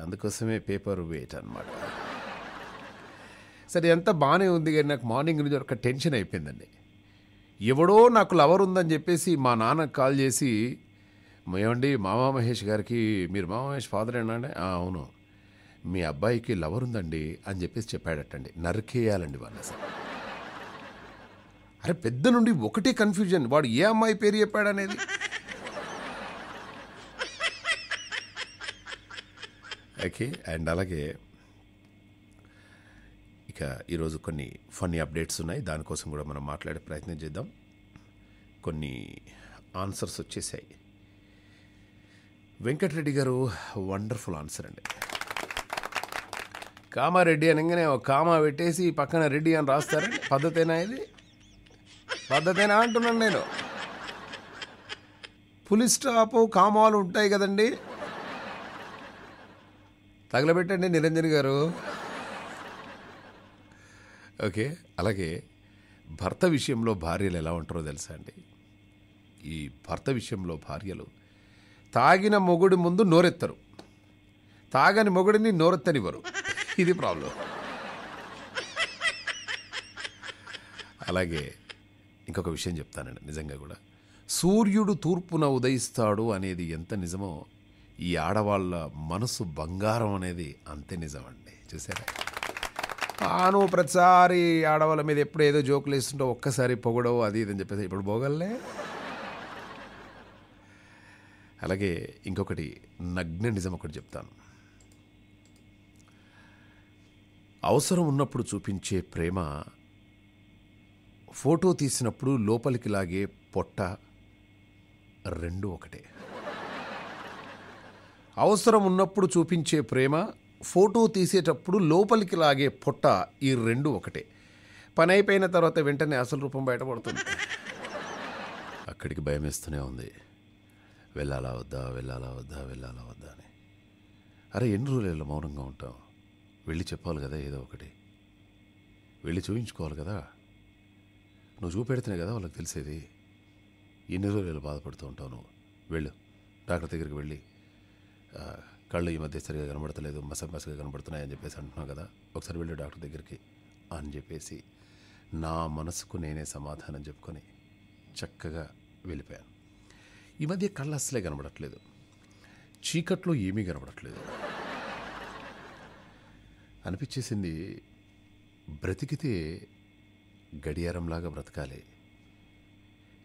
అందుకోసమే పేపర్ వెయిట్ అన్నమాట. సరే, ఎంత బాగానే ఉంది కానీ నాకు మార్నింగ్ నుంచి ఒక టెన్షన్ అయిపోయిందండి. ఎవడో నాకు లవర్ ఉందని చెప్పేసి మా నాన్నకు కాల్ చేసి, ఏమండి మామా మహేష్ గారికి, మీరు మామా మహేష్ ఫాదర్ ఏనండి? అవును, మీ అబ్బాయికి లవర్ ఉందండి అని చెప్పేసి చెప్పాడటండి. నరికేయాలండి వాళ్ళ సార్. అరే, పెద్ద నుండి ఒకటే కన్ఫ్యూజన్, వాడు ఏ అమ్మాయి పేరు చెప్పాడనేది. ఓకే, అండ్ అలాగే ఇక ఈరోజు కొన్ని ఫన్నీ అప్డేట్స్ ఉన్నాయి, దానికోసం కూడా మనం మాట్లాడే ప్రయత్నం చేద్దాం. కొన్ని ఆన్సర్స్ వచ్చేసాయి. వెంకటరెడ్డి గారు వండర్ఫుల్ ఆన్సర్ అండి. కామారెడ్డి అనగానే ఒక కామా పెట్టేసి పక్కన రెడ్డి అని రాస్తారు. పద్ధతేనా ఇది? పద్ధతేనా అంటున్నాను నేను. పులిస్ స్టాప్ కామాలు ఉంటాయి కదండి, తగలబెట్టండి నిరంజన్ గారు. ఓకే, అలాగే భర్త విషయంలో భార్యలు ఎలా ఉంటారో తెలుసా అండి. ఈ భర్త విషయంలో భార్యలు తాగిన మొగుడి ముందు నోరెత్తరు, తాగని మొగుడిని నోరెత్తనివ్వరు. ఇది ప్రాబ్లం. అలాగే ఇంకొక విషయం చెప్తానండి, నిజంగా కూడా సూర్యుడు తూర్పున ఉదయిస్తాడు అనేది ఎంత నిజమో ఈ ఆడవాళ్ళ మనసు బంగారం అనేది అంతే నిజం అండి. చూసారా, ఆను ప్రతిసారి ఆడవాళ్ళ మీద ఎప్పుడు ఏదో జోకులు వేస్తుంటో, ఒక్కసారి పొగడవు అది ఇది అని చెప్పేసి ఇప్పుడు పోగలే. అలాగే ఇంకొకటి నగ్న నిజం ఒకటి చెప్తాను. అవసరం ఉన్నప్పుడు చూపించే ప్రేమ ఫోటో తీసినప్పుడు లోపలికి లాగే పొట్ట రెండు ఒకటే. అవసరం ఉన్నప్పుడు చూపించే ప్రేమ ఫోటో తీసేటప్పుడు లోపలికి లాగే పొట్ట, ఈ రెండు ఒకటే. పని అయిపోయిన తర్వాత వెంటనే అసలు రూపం బయటపడుతుంది. అక్కడికి భయం వేస్తూనే ఉంది, వెళ్ళాలా వద్దా, వెళ్ళాలా వద్దా, వెళ్ళాలా వద్దా అని. అరే, ఎన్ని రోజులు మౌనంగా ఉంటాం? వెళ్ళి చెప్పాలి కదా, ఏదో ఒకటి వెళ్ళి చూపించుకోవాలి కదా. నువ్వు చూపెడితేనే కదా వాళ్ళకి తెలిసేది. ఎన్ని రోజులు బాధపడుతూ ఉంటావు నువ్వు? వెళ్ళు డాక్టర్ దగ్గరికి, వెళ్ళి కళ్ళు ఈ మధ్య సరిగా కనబడతలేదు, మస మసగా కనబడుతున్నాయి అని చెప్పేసి అంటున్నావు కదా, ఒకసారి వెళ్ళి డాక్టర్ దగ్గరికి అని చెప్పేసి నా మనసుకు నేనే సమాధానం చెప్పుకొని చక్కగా వెళ్ళిపోయాను. ఈ మధ్య కళ్ళు అస్సలే కనబడట్లేదు, చీకట్లో ఏమీ కనబడట్లేదు. అనిపించేసింది. బ్రతికితే గడియారంలాగా బ్రతకాలి,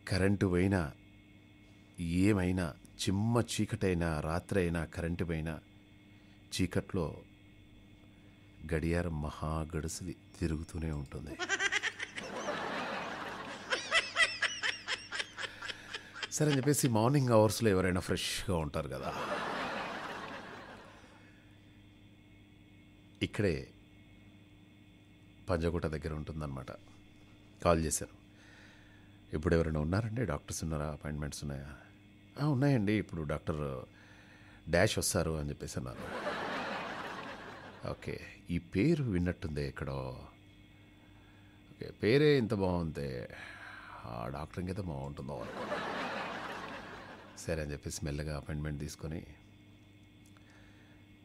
కరెంటు పోయినా ఏమైనా చిమ్మ చీకటైనా రాత్రి అయినా కరెంటు పోయినా చీకట్లో గడియారం మహా గడుసుది తిరుగుతూనే ఉంటుంది. సరే అని చెప్పేసి మార్నింగ్ అవర్స్లో ఎవరైనా ఫ్రెష్గా ఉంటారు కదా, ఇక్కడే పంజాగుట దగ్గర ఉంటుందన్నమాట. కాల్ చేశాను, ఇప్పుడు ఎవరైనా ఉన్నారండి, డాక్టర్స్ ఉన్నారా, అపాయింట్మెంట్స్ ఉన్నాయా? ఉన్నాయండి, ఇప్పుడు డాక్టర్ డాష్ వస్తారు అని చెప్పేసి అన్నారు. ఓకే, ఈ పేరు విన్నట్టుంది ఎక్కడో. ఓకే, పేరే ఇంత బాగుంది, ఆ డాక్టర్ ఇంకైతే బాగుంటుందో. సరే అని చెప్పేసి మెల్లగా అపాయింట్మెంట్ తీసుకొని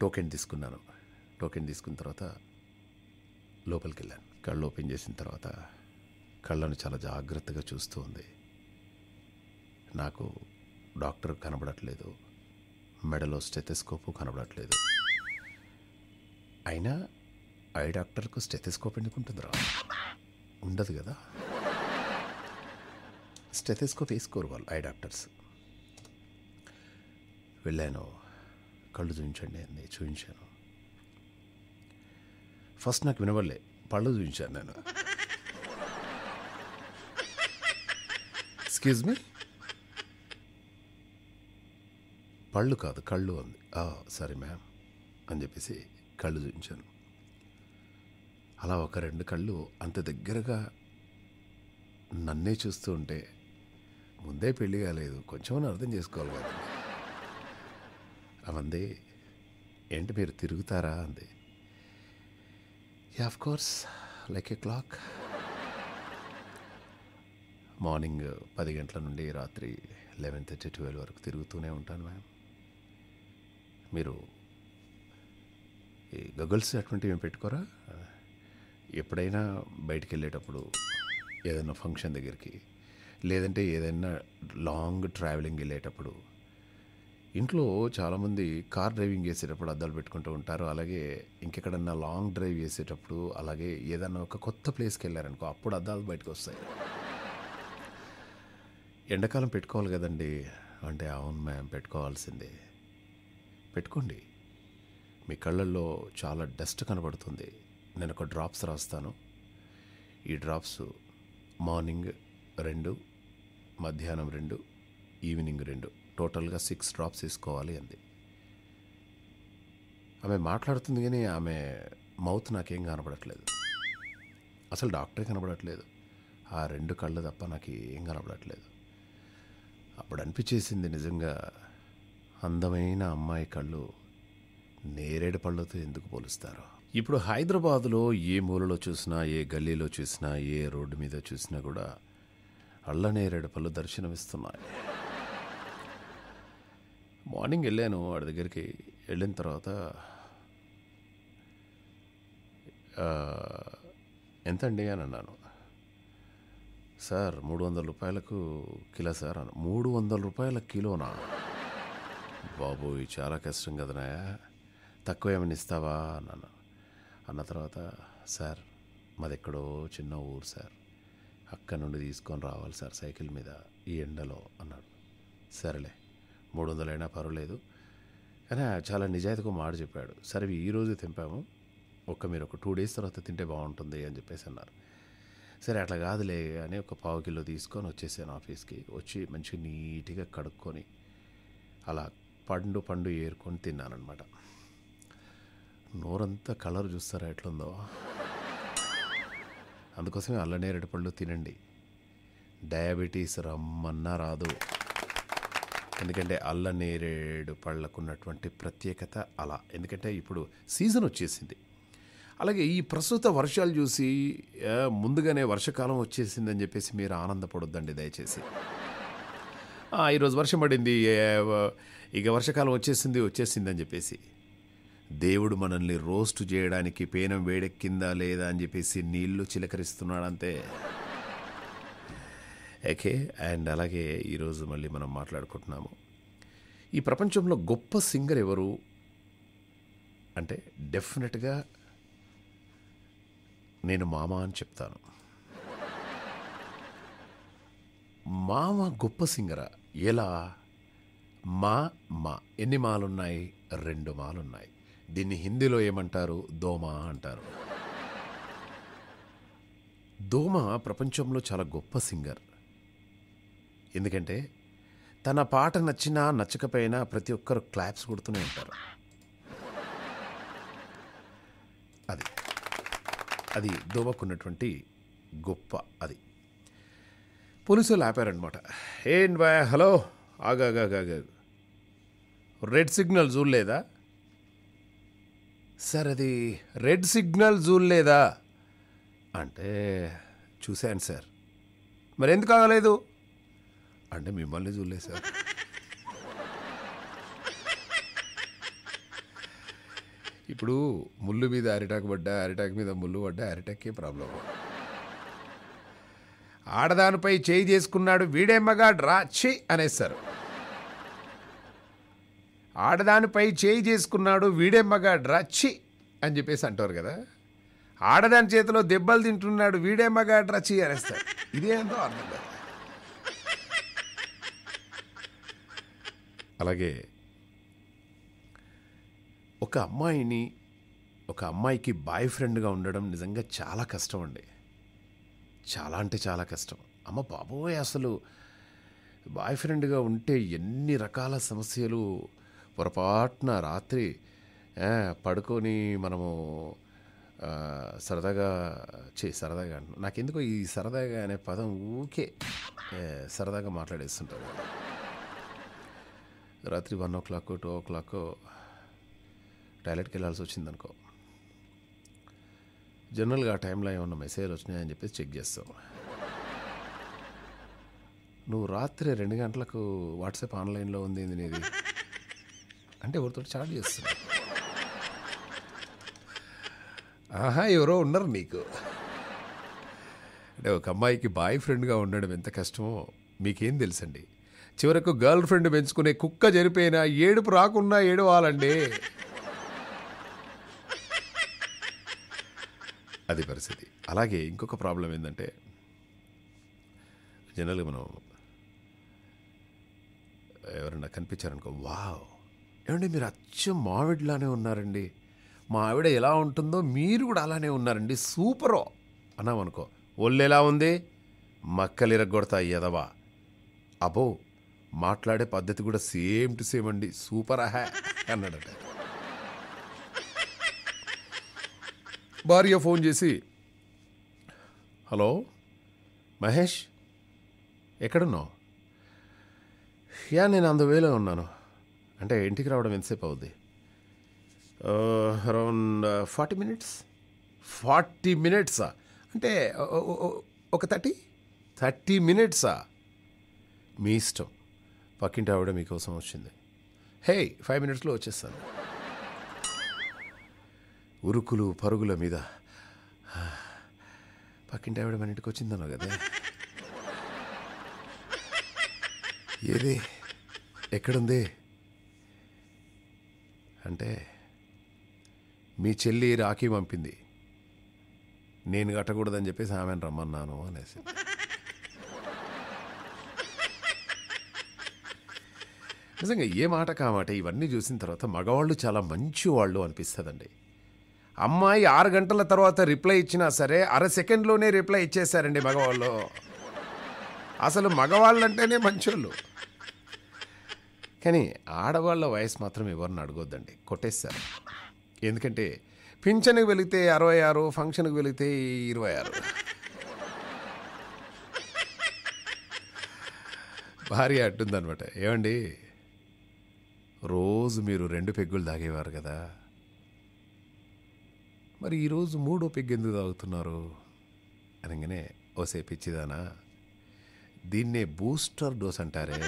టోకెన్ తీసుకున్నాను. టోకెన్ తీసుకున్న తర్వాత లోపలికి వెళ్ళాను. కళ్ళు ఓపెన్ చేసిన తర్వాత కళ్ళను చాలా జాగ్రత్తగా చూస్తూ ఉంది. నాకు డాక్టర్ కనబడట్లేదు, మెడలో స్టెథెస్కోపు కనబడట్లేదు. అయినా ఐ డాక్టర్కు స్టెథెస్కోప్ ఎందుకుంటుందిరా, ఉండదు కదా, స్టెథెస్కోప్ వేసుకోరు వాళ్ళు ఐ డాక్టర్స్. వెళ్ళాను, కళ్ళు చూపించండి అని చూపించాను. ఫస్ట్ నాకు వినబడలే, పళ్ళు చూపించాను నేను. ఎక్స్క్యూజ్ మీ, పళ్ళు కాదు కళ్ళు అంది. సరే మ్యామ్ అని చెప్పేసి కళ్ళు చూపించాను. అలా ఒక రెండు కళ్ళు అంత దగ్గరగా నన్నే చూస్తూ ఉంటే, ముందే పెళ్ళి కాలేదు, కొంచెం అర్థం చేసుకోవాలి కదా అవంది. ఏంటి మీరు తిరుగుతారా అంది. Yeah of course, like a clock. Morning పది గంటల నుండి రాత్రి లెవెన్ థర్టీ ట్వెల్వ్ వరకు తిరుగుతూనే ఉంటాను మ్యామ్. మీరు ఈ గగుల్స్ అటువంటివి ఏం పెట్టుకోరా? ఎప్పుడైనా బయటికి వెళ్ళేటప్పుడు, ఏదైనా ఫంక్షన్ దగ్గరికి, లేదంటే ఏదైనా లాంగ్ ట్రావెలింగ్ వెళ్ళేటప్పుడు. ఇంట్లో చాలామంది కార్ డ్రైవింగ్ చేసేటప్పుడు అద్దాలు పెట్టుకుంటూ ఉంటారు, అలాగే ఇంకెక్కడన్నా లాంగ్ డ్రైవ్ చేసేటప్పుడు, అలాగే ఏదన్నా ఒక కొత్త ప్లేస్కి వెళ్ళారనుకో అప్పుడు అద్దాలు బయటకు వస్తాయి. ఎండాకాలం పెట్టుకోవాలి కదండి అంటే, అవును మ్యామ్ పెట్టుకోవాల్సిందే, పెట్టుకోండి, మీ కళ్ళల్లో చాలా డస్ట్ కనబడుతుంది, నేను ఒక డ్రాప్స్ రాస్తాను, ఈ డ్రాప్స్ మార్నింగ్ రెండు, మధ్యాహ్నం రెండు, ఈవినింగ్ రెండు, టోటల్గా సిక్స్ డ్రాప్స్ వేసుకోవాలి అంది. ఆమె మాట్లాడుతుంది కానీ ఆమె మౌత్ నాకేం కనబడట్లేదు, అసలు డాక్టరే కనబడట్లేదు, ఆ రెండు కళ్ళు తప్ప నాకు ఏం కనబడట్లేదు. అప్పుడు అనిపించేసింది, నిజంగా అందమైన అమ్మాయి కళ్ళు నేరేడు పళ్ళతో ఎందుకు పోలుస్తారు? ఇప్పుడు హైదరాబాదులో ఏ మూలలో చూసినా, ఏ గల్లీలో చూసినా, ఏ రోడ్డు మీద చూసినా కూడా అల్ల నేరేడు పళ్ళు దర్శనమిస్తున్నాయి. మార్నింగ్ వెళ్ళాను వాడి దగ్గరికి. వెళ్ళిన తర్వాత ఎంతండి అని అన్నాను. సార్ మూడు వందల రూపాయలకు కిలో సార్ అన్న. మూడు వందల రూపాయల కిలోనా బాబు, ఇది చాలా కష్టం కదనాయా, తక్కువ ఏమైనా ఇస్తావా అన్నాను. అన్న తర్వాత, సార్ మాదెక్కడో చిన్న ఊరు సార్, అక్కడ నుండి తీసుకొని రావాలి సార్ సైకిల్ మీద ఈ ఎండలో అన్నాడు. సరేలే మూడు వందలైనా పర్వాలేదు కానీ చాలా నిజాయితీగా మాట చెప్పాడు. సరే ఈరోజు తెంపాము, ఒక్క మీరు ఒక టూ డేస్ తర్వాత తింటే బాగుంటుంది అని చెప్పేసి అన్నారు. సరే అట్లా కాదులే అని ఒక పావు కిలో తీసుకొని వచ్చేసాను ఆఫీస్కి. వచ్చి మంచిగా నీట్గా కడుక్కొని అలా పండు పండు ఏరుకొని తిన్నానమాట. నోరంతా కలర్ చూస్తారా ఎట్లుందో, అందుకోసమే అల్ల నేరేడు పళ్ళు తినండి, డయాబెటీస్ రమ్మన్నా రాదు. ఎందుకంటే అల్ల నేరేడు పళ్ళకు ఉన్నటువంటి ప్రత్యేకత అలా, ఎందుకంటే ఇప్పుడు సీజన్ వచ్చేసింది. అలాగే ఈ ప్రస్తుత వర్షాలు చూసి ముందుగానే వర్షాకాలం వచ్చేసిందని చెప్పేసి మీరు ఆనందపడొద్దండి దయచేసి. ఈరోజు వర్షం పడింది, ఇక వర్షాకాలం వచ్చేసింది వచ్చేసిందని చెప్పేసి, దేవుడు మనల్ని రోస్ట్ చేయడానికి పేనం వేడెక్కిందా లేదా అని చెప్పేసి నీళ్లు చిలకరిస్తున్నాడు అంతే. ఓకే, అండ్ అలాగే ఈరోజు మళ్ళీ మనం మాట్లాడుకుంటున్నాము, ఈ ప్రపంచంలో గొప్ప సింగర్ ఎవరు అంటే డెఫినెట్గా నేను మామ అని చెప్తాను. మామ గొప్ప సింగరా? ఎలా? మా మా ఎన్ని మాలున్నాయి? రెండు మాలున్నాయి. దీన్ని హిందీలో ఏమంటారు? దోమ అంటారు. దోమ ప్రపంచంలో చాలా గొప్ప సింగర్. ఎందుకంటే తన పాట నచ్చినా నచ్చకపోయినా ప్రతి ఒక్కరు క్లాప్స్ కొడుతూనే ఉంటారు. అది అది దోమకున్నటువంటి గొప్ప. అది పోలీసులు ఆపారనమాట. ఏంటి బాయ్, హలో, ఆగాగాగా, రెడ్ సిగ్నల్ చూడలేదా? సార్ అది రెడ్ సిగ్నల్ చూడలేదా అంటే, చూశాను సార్. మరి ఎందుకు ఆగలేదు అంటే, మిమ్మల్ని చూడలేదు సార్. ఇప్పుడు ముళ్ళు మీద అరిటాక్ పడ్డా, అరిటాక్ మీద ముళ్ళు పడ్డా, అరిటాకే ప్రాబ్లం. ఆడదానిపై చేయి చేసుకున్నాడు వీడేమగా డ్రా చే అనేస్తారు. ఆడదానిపై చేయి చేసుకున్నాడు వీడేమగా డ్రా చి అని చెప్పేసి అంటారు కదా. ఆడదాని చేతిలో దెబ్బలు తింటున్నాడు వీడేమగా డ్రా చి అనేస్తారు. ఇదేందో అర్థం కదా. అలాగే ఒక అమ్మాయిని ఒక అమ్మాయికి బాయ్ ఫ్రెండ్గా ఉండడం నిజంగా చాలా కష్టం అండి. చాలా అంటే చాలా కష్టం. అమ్మ బాబోయ్, అసలు బాయ్ ఫ్రెండ్గా ఉంటే ఎన్ని రకాల సమస్యలు. పొరపాటున రాత్రి పడుకొని మనము సరదాగా చే సరదాగా అంటున్నాం. నాకెందుకో ఈ సరదాగా అనే పదం ఊకే సరదాగా మాట్లాడేస్తుంటారు. రాత్రి one o'clock two o'clock టాయిలెట్కి వెళ్ళాల్సి వచ్చిందనుకో, జనరల్గా ఆ టైంలో ఏమన్నా మెసేజ్లు వచ్చినాయని చెప్పేసి చెక్ చేస్తాం. నువ్వు రాత్రి రెండు గంటలకు వాట్సాప్ ఆన్లైన్లో ఉంది ఏంది నీది అంటే, ఎవరితో చాట్ చేస్తున్నావు? ఆహా, ఎవరో ఉన్నారు నీకు అంటే. ఒక అమ్మాయికి బాయ్ ఫ్రెండ్గా ఉండడం ఎంత కష్టమో మీకేం తెలుసండి. చివరకు గర్ల్ ఫ్రెండ్ పెంచుకునే కుక్క జరిపోయినా ఏడుపు రాకుండా ఏడవాలండి. అది పరిస్థితి. అలాగే ఇంకొక ప్రాబ్లం ఏంటంటే, జనరల్గా మనం ఎవరన్నా కనిపించారనుకో, వావ్ ఏమండి మీరు అచ్చం మావిడిలానే ఉన్నారండి, మా ఆవిడ ఎలా ఉంటుందో మీరు కూడా అలానే ఉన్నారండి, సూపరో అన్నామనుకో, ఒళ్ళు ఎలా ఉంది, మక్కలిరగొడతా ఎదవా, అబో మాట్లాడే పద్ధతి కూడా సేమ్ టు సేమ్ అండి, సూపర్ హ్యా అన్నాడట. భార్య ఫోన్ చేసి, హలో మహేష్ ఎక్కడున్నావు? యా నేను అందువేలో ఉన్నాను. అంటే ఇంటికి రావడం ఎంతసేపు అవుద్ది? Around forty minutes. ఫార్టీ మినిట్సా అంటే ఒక థర్టీ థర్టీ మినిట్సా? మీ ఇష్టం, పక్కింటి ఆవిడ మీకోసం వచ్చింది. హే, ఫైవ్ మినిట్స్లో వచ్చేస్తాను. ఉరుకులు పరుగుల మీద పక్కింటి ఆవిడ మన ఇంటికి వచ్చిందన్నావు కదా, ఏది ఎక్కడుంది అంటే, మీ చెల్లి రాఖీ పంపింది, నేను కట్టకూడదని చెప్పేసి ఆమెను రమ్మన్నాను అనేసి. నిజంగా ఏ మాట కామాట. ఇవన్నీ చూసిన తర్వాత మగవాళ్ళు చాలా మంచి వాళ్ళు అనిపిస్తుందండి. అమ్మాయి ఆరు గంటల తర్వాత రిప్లై ఇచ్చినా సరే అర సెకండ్లోనే రిప్లై ఇచ్చేసారండి మగవాళ్ళు. అసలు మగవాళ్ళు అంటేనే మంచోళ్ళు. కానీ ఆడవాళ్ళ వయసు మాత్రం ఎవరిని అడగొద్దండి, కొట్టేస్తారు. ఎందుకంటే పింఛన్కి వెళితే అరవై ఆరు, ఫంక్షన్కి వెళితే ఇరవై ఆరు. భార్య అట్టుందనమాట, ఏమండి రోజు మీరు రెండు పెగ్గులు తాగేవారు కదా, మరి ఈరోజు మూడో పెగ్గెందుకు తాగుతున్నారు అనగానే, ఓసే పిచ్చిదానా దీన్నే బూస్టర్ డోస్ అంటారే,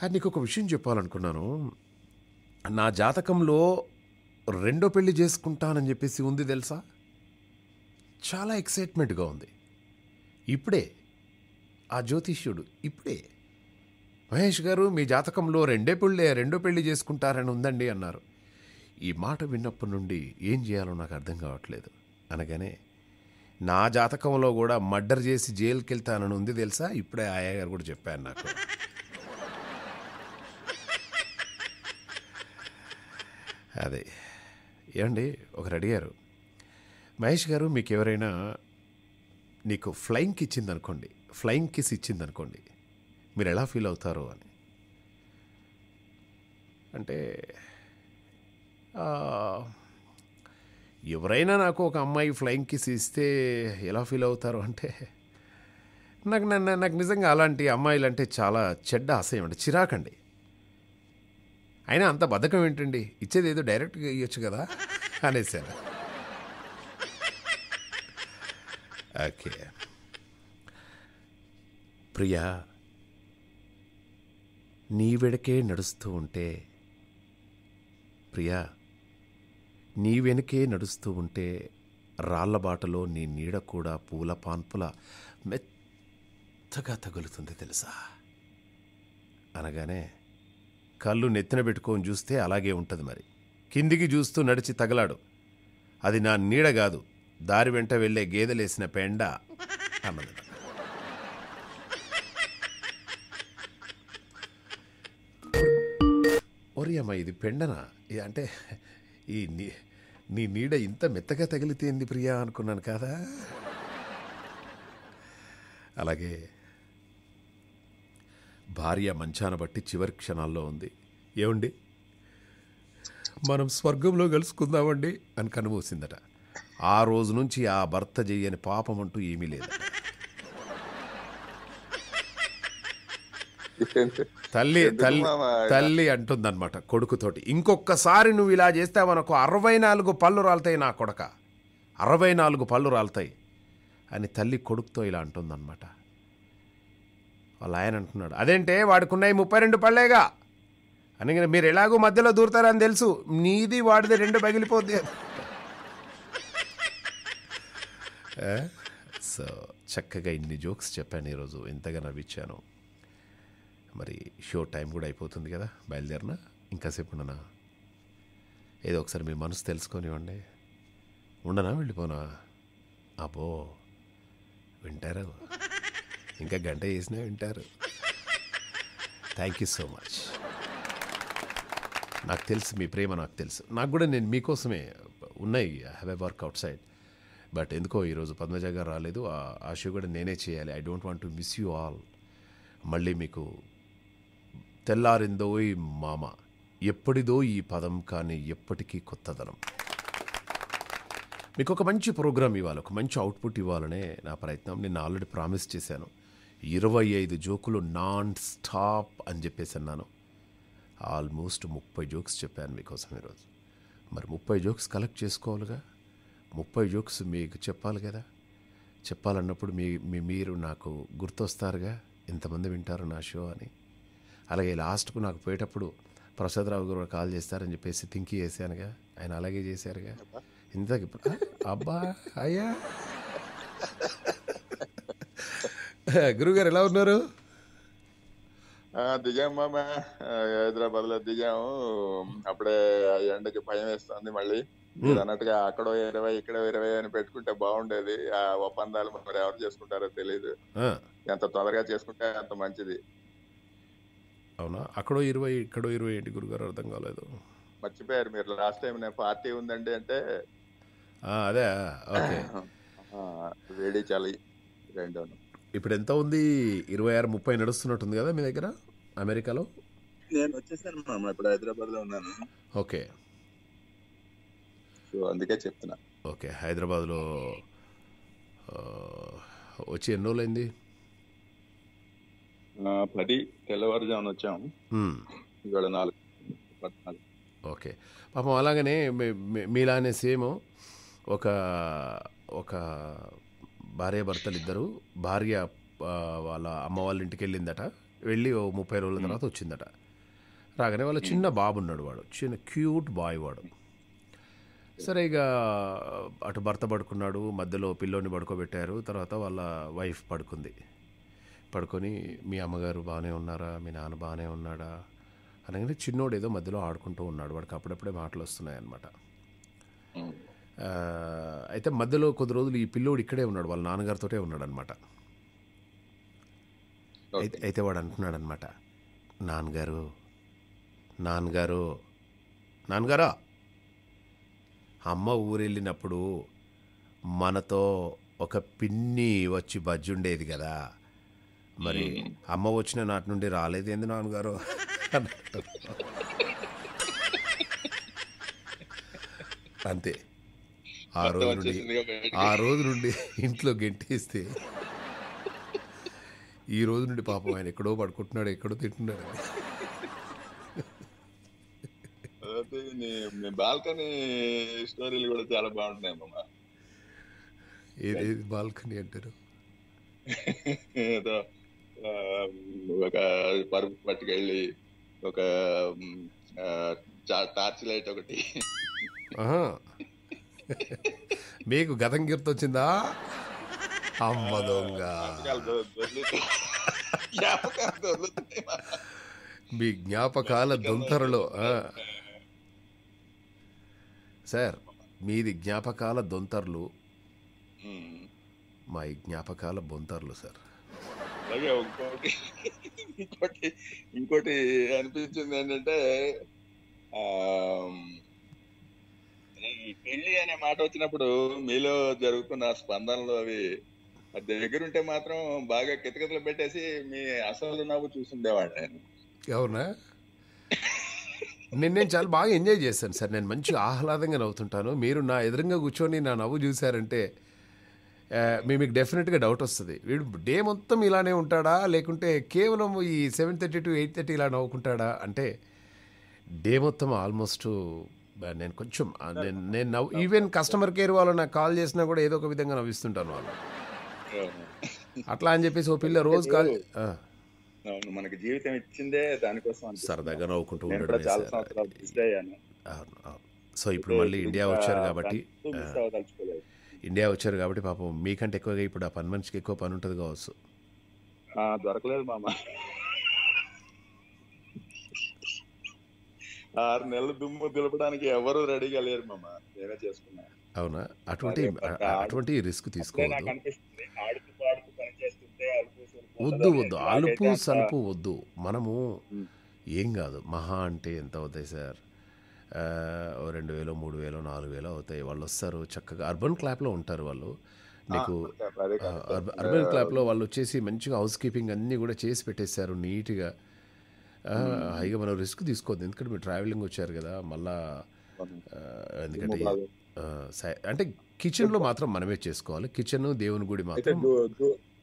అది నీకు ఒక విషయం చెప్పాలనుకున్నాను. నా జాతకంలో రెండో పెళ్ళి చేసుకుంటానని చెప్పేసి ఉంది తెలుసా. చాలా ఎక్సైట్మెంట్గా ఉంది. ఇప్పుడే ఆ జ్యోతిష్యుడు ఇప్పుడే మహేష్ గారు, మీ జాతకంలో రెండే పెళ్ళే రెండో పెళ్లి చేసుకుంటారని ఉందండి అన్నారు. ఈ మాట విన్నప్పటి నుండి ఏం చేయాలో నాకు అర్థం కావట్లేదు. అనగానే, నా జాతకంలో కూడా మర్డర్ చేసి జైలుకి వెళ్తానని ఉంది తెలుసా, ఇప్పుడే ఆయా గారు కూడా చెప్పారు నాకు. అదే ఏమండి, ఒకరు అడిగారు, మహేష్ గారు మీకు ఎవరైనా నీకు ఫ్లయింగ్ ఇచ్చిందనుకోండి, ఫ్లయింగ్ కిస్ ఇచ్చిందనుకోండి, మీరు ఎలా ఫీల్ అవుతారు అని. అంటే ఎవరైనా నాకు ఒక అమ్మాయి ఫ్లయింగ్ కిస్ ఇస్తే ఎలా ఫీల్ అవుతారు అంటే, నాకు నన్ను నాకు నిజంగా అలాంటి అమ్మాయిలు అంటే చాలా చెడ్డ ఆశయం అండి, చిరాకండి. అయినా అంత బద్ధకం ఏంటండి, ఇచ్చేది ఏదో డైరెక్ట్గా ఇవ్వచ్చు కదా అనేసాను. ఓకే ప్రియా, నీ వెనకే నడుస్తూ ఉంటే ప్రియా నీ వెనకే నడుస్తూ ఉంటే రాళ్ల బాటలో నీ నీడ కూడా పూల పాన్పుల మెత్తగా తగులుతుంది తెలుసా అనగానే, కళ్ళు నెత్తిన పెట్టుకొని చూస్తే అలాగే ఉంటుంది. మరి కిందికి చూస్తూ నడిచి తగలాడు, అది నా నీడ కాదు, దారి వెంట వెళ్ళే గేదెలేసిన పెండ అన్నది. ఒరి అమ్మ, ఇది పెండనా అంటే ఈ నీ నీడ ఇంత మెత్తగా తగిలితేంది ప్రియా అనుకున్నాను కదా. అలాగే భార్య మంచాన బట్టి చివరి క్షణాల్లో ఉంది. ఏమండి, మనం స్వర్గంలో కలుసుకుందామండి అని కనుమూసిందట. ఆ రోజు నుంచి ఆ భర్త చేయని పాపం అంటూ ఏమీ లేదు. తల్లి తల్లి తల్లి అంటుందన్నమాట కొడుకుతోటి, ఇంకొకసారి నువ్వు ఇలా చేస్తావనకు అరవై నాలుగు పళ్ళు రాలుతాయి నా కొడక, అరవై నాలుగు పళ్ళు రాలుతాయి అని తల్లి కొడుకుతో ఇలా అంటుందన్నమాట. వాళ్ళ ఆయన అంటున్నాడు, అదేంటే వాడుకున్నాయి ముప్పై రెండు పళ్ళేగా అని, మీరు ఎలాగో మధ్యలో దూరుతారని తెలుసు, నీది వాడిది రెండు పగిలిపోద్ది. సో చక్కగా ఇన్ని జోక్స్ చెప్పాను ఈరోజు, ఎంతగా నవ్విచ్చాను. మరి షో టైం కూడా అయిపోతుంది కదా, బయలుదేరినా ఇంకాసేపు ఉండనా, ఏదో ఒకసారి మీ మనసు తెలుసుకొనివ్వండి. ఉండనా, వెళ్ళిపోనా? అబ్బో వింటారు, ఇంకా గంట చేసినా వింటారు. Thank you so much. నాకు తెలుసు మీ ప్రేమ, నాకు తెలుసు, నాకు కూడా నేను మీకోసమే ఉన్నాయి. I have a work outside, but ఎందుకో ఈరోజు పద్మజ గారు రాలేదు. ఆ షో కూడా నేనే చేయాలి. I don't want to miss you all. మళ్ళీ మీకు తెల్లారిందో ఈ మామ, ఎప్పటిదో ఈ పదం కానీ ఎప్పటికీ కొత్తదనం. మీకు ఒక మంచి ప్రోగ్రామ్ ఇవ్వాలి, ఒక మంచి అవుట్పుట్ ఇవ్వాలనే నా ప్రయత్నం. నేను ఆల్రెడీ ప్రామిస్ చేశాను, ఇరవై ఐదు జోకులు నాన్ స్టాప్ అని చెప్పేసి అన్నాను. ఆల్మోస్ట్ ముప్పై జోక్స్ చెప్పాను మీకోసం ఈరోజు. మరి ముప్పై జోక్స్ కలెక్ట్ చేసుకోవాలిగా, ముప్పై జోక్స్ మీకు చెప్పాలి కదా. చెప్పాలన్నప్పుడు మీ మీ మీరు నాకు గుర్తొస్తారుగా, ఎంతమంది వింటారు నా షో అని. అలాగే లాస్ట్కు నాకు పోయేటప్పుడు ప్రసాదరావు గారు కాల్ చేస్తారని చెప్పేసి థింక్ చేశానుగా, ఆయన అలాగే చేశారుగా. ఇంత అబ్బా అయ్యా, గురుగారు ఎలా ఉన్నారు? దిగాం మామ, హైదరాబాద్లో దిగాము. అప్పుడే ఎండకి భయం వేస్తుంది. మళ్ళీ మీరు అన్నట్టుగా అక్కడో ఇరవై ఇక్కడో ఇరవై అని పెట్టుకుంటే బాగుండేది. ఆ ఒప్పందాలు మరి ఎవరు చేసుకుంటారో తెలీదు, ఎంత తొందరగా చేసుకుంటే అంత మంచిది. అవునా, అక్కడో ఇరవై ఇక్కడో ఇరవై ఏంటి గురుగారు, అర్థం కాలేదు. మర్చిపోయారు మీరు, లాస్ట్ టైం నేను పార్టీ ఉందండి అంటే అదే ఓకే, వేడి చలి రెండో. ఇప్పుడు ఎంత ఉంది? ఇరవై ఆరు ముప్పై నడుస్తున్నట్టుంది కదా మీ దగ్గర అమెరికాలో? నేను వచ్చేసాను మామ, ఇప్పుడు హైదరాబాద్లో ఉన్నాను. ఓకే, సో అందుకే చెప్తున్నా. ఓకే, హైదరాబాద్లో వచ్చి ఎన్ని రోజులైంది? పది తెల్లవారుజామున వచ్చాము, ఇవాళ నాలుగు. ఓకే పాపం. అలాగనే మీలానే సేమ్ ఒక ఒక భార్య భర్తలు ఇద్దరు, భార్య వాళ్ళ అమ్మ వాళ్ళ ఇంటికి వెళ్ళిందట, వెళ్ళి ఓ ముప్పై రోజుల తర్వాత వచ్చిందట. రాగానే వాళ్ళ చిన్న బాబు ఉన్నాడు, వాడు చిన్న క్యూట్ బాయ్ వాడు. సరే ఇక అటు భర్త పడుకున్నాడు, మధ్యలో పిల్లోని పడుకోబెట్టారు, తర్వాత వాళ్ళ వైఫ్ పడుకుంది. పడుకొని మీ అమ్మగారు బాగానే ఉన్నారా, మీ నాన్న బాగానే ఉన్నాడా అనగానే చిన్నోడు ఏదో మధ్యలో ఆడుకుంటూ ఉన్నాడు. వాడికి అప్పుడప్పుడే మాటలు వస్తున్నాయి అన్నమాట. అయితే మధ్యలో కొద్ది రోజులు ఈ పిల్లోడు ఇక్కడే ఉన్నాడు, వాళ్ళ నాన్నగారితోటే ఉన్నాడు అనమాట. అయితే అయితే వాడు అంటున్నాడు అనమాట, నాన్నగారు నాన్నగారు నాన్నగారా అమ్మ ఊరెళ్ళినప్పుడు మనతో ఒక పిన్ని వచ్చి బజ్జి ఉండేది కదా, మరి అమ్మ వచ్చిన నాటి నుండి రాలేదు ఏంది నాన్నగారు అన్నట్టు. అంతే, ఆ రోజు నుండి ఆ రోజు నుండి ఇంట్లో గెంటేస్తే ఈ రోజు నుండి పాపం ఆయన ఎక్కడో పడుకుంటున్నాడు, ఎక్కడో తింటున్నాడు. బాల్కనీ స్టోరీలు కూడా చాలా బాగుంటున్నాయి మామ. ఏదేది బాల్కనీ అంటారు, ఏదో ఒక పరుపు పట్టుకెళ్ళి ఒక టార్చ్ లైట్ ఒకటి. మీకు గతం గుర్తొచ్చిందా? అమ్మ దొంగ మీ జ్ఞాపకాల దొంతరలో సార్, మీది జ్ఞాపకాల దొంతర్లు, మా జ్ఞాపకాల బొంతర్లు సార్. అలాగే ఇంకోటి ఇంకోటి ఇంకోటి అనిపించింది ఏంటంటే, పెళ్ళి అనే మాట వచ్చినప్పుడు మీలో జరుగుతున్న స్పందనలు అవి దగ్గరుంటే మాత్రం బాగా కితకితలు పెట్టేసి మీ అసలు నాకు చూసుండేవాడు నేను. అవునా? నేను నేను చాలా బాగా ఎంజాయ్ చేశాను సార్. నేను మంచి ఆహ్లాదంగా నవ్వుతుంటాను. మీరు నా ఎదురుగా కూర్చొని నా నవ్వు చూసారంటే మీ మీకు డెఫినెట్గా డౌట్ వస్తుంది, వీడు డే మొత్తం ఇలానే ఉంటాడా లేకుంటే కేవలం ఈ seven thirty to eight thirty ఇలా నవ్వుకుంటాడా అంటే, డే మొత్తం ఆల్మోస్ట్ నేను కొంచెం నేను నేను నవ్వు ఈవెన్ కస్టమర్ కేర్ వాళ్ళు నాకు కాల్ చేసినా కూడా ఏదో ఒక విధంగా నవ్విస్తుంటాను వాళ్ళు. అట్లా అని చెప్పేసి ఓ పిల్ల రోజు కాల్ మనకి జీవితం ఇచ్చిందే దానికోసం సరదాగా నవ్వుకుంటూ ఉంటాడు. సో ఇప్పుడు మళ్ళీ ఇండియా వచ్చారు కాబట్టి ఇండియా వచ్చారు కాబట్టి పాపం మీకంటే ఎక్కువగా ఇప్పుడు ఆ పని మనిషికి ఎక్కువ పని ఉంటుంది కావచ్చు. దొరకలేదు మామ, ఆరు నెలలు దుమ్ము దులపడానికి ఎవరు రెడీగా లేరు మామ. నేనే చేసుకున్నా. అవునా? అటువంటి అటువంటి రిస్క్ తీసుకోవద్దు. వద్దు వద్దు అలుపు సలుపు వద్దు. మనము ఏం కాదు, మహా అంటే ఎంత అవుతాయి సార్, రెండు వేలు మూడు వేలు నాలుగు వేలు అవుతాయి. వాళ్ళు వస్తారు చక్కగా అర్బన్ క్లాప్లో ఉంటారు వాళ్ళు, నీకు అర్బన్ క్లాప్లో వాళ్ళు వచ్చేసి మంచిగా హౌస్ కీపింగ్ అన్నీ కూడా చేసి పెట్టేశారు నీట్గా. హాయిగా మనం రిస్క్ తీసుకోవద్దు, ఎందుకంటే మీరు ట్రావెలింగ్ వచ్చారు కదా మళ్ళా. ఎందుకంటే అంటే కిచెన్లో మాత్రం మనమే చేసుకోవాలి, కిచెన్ దేవుని గుడి మాత్రం.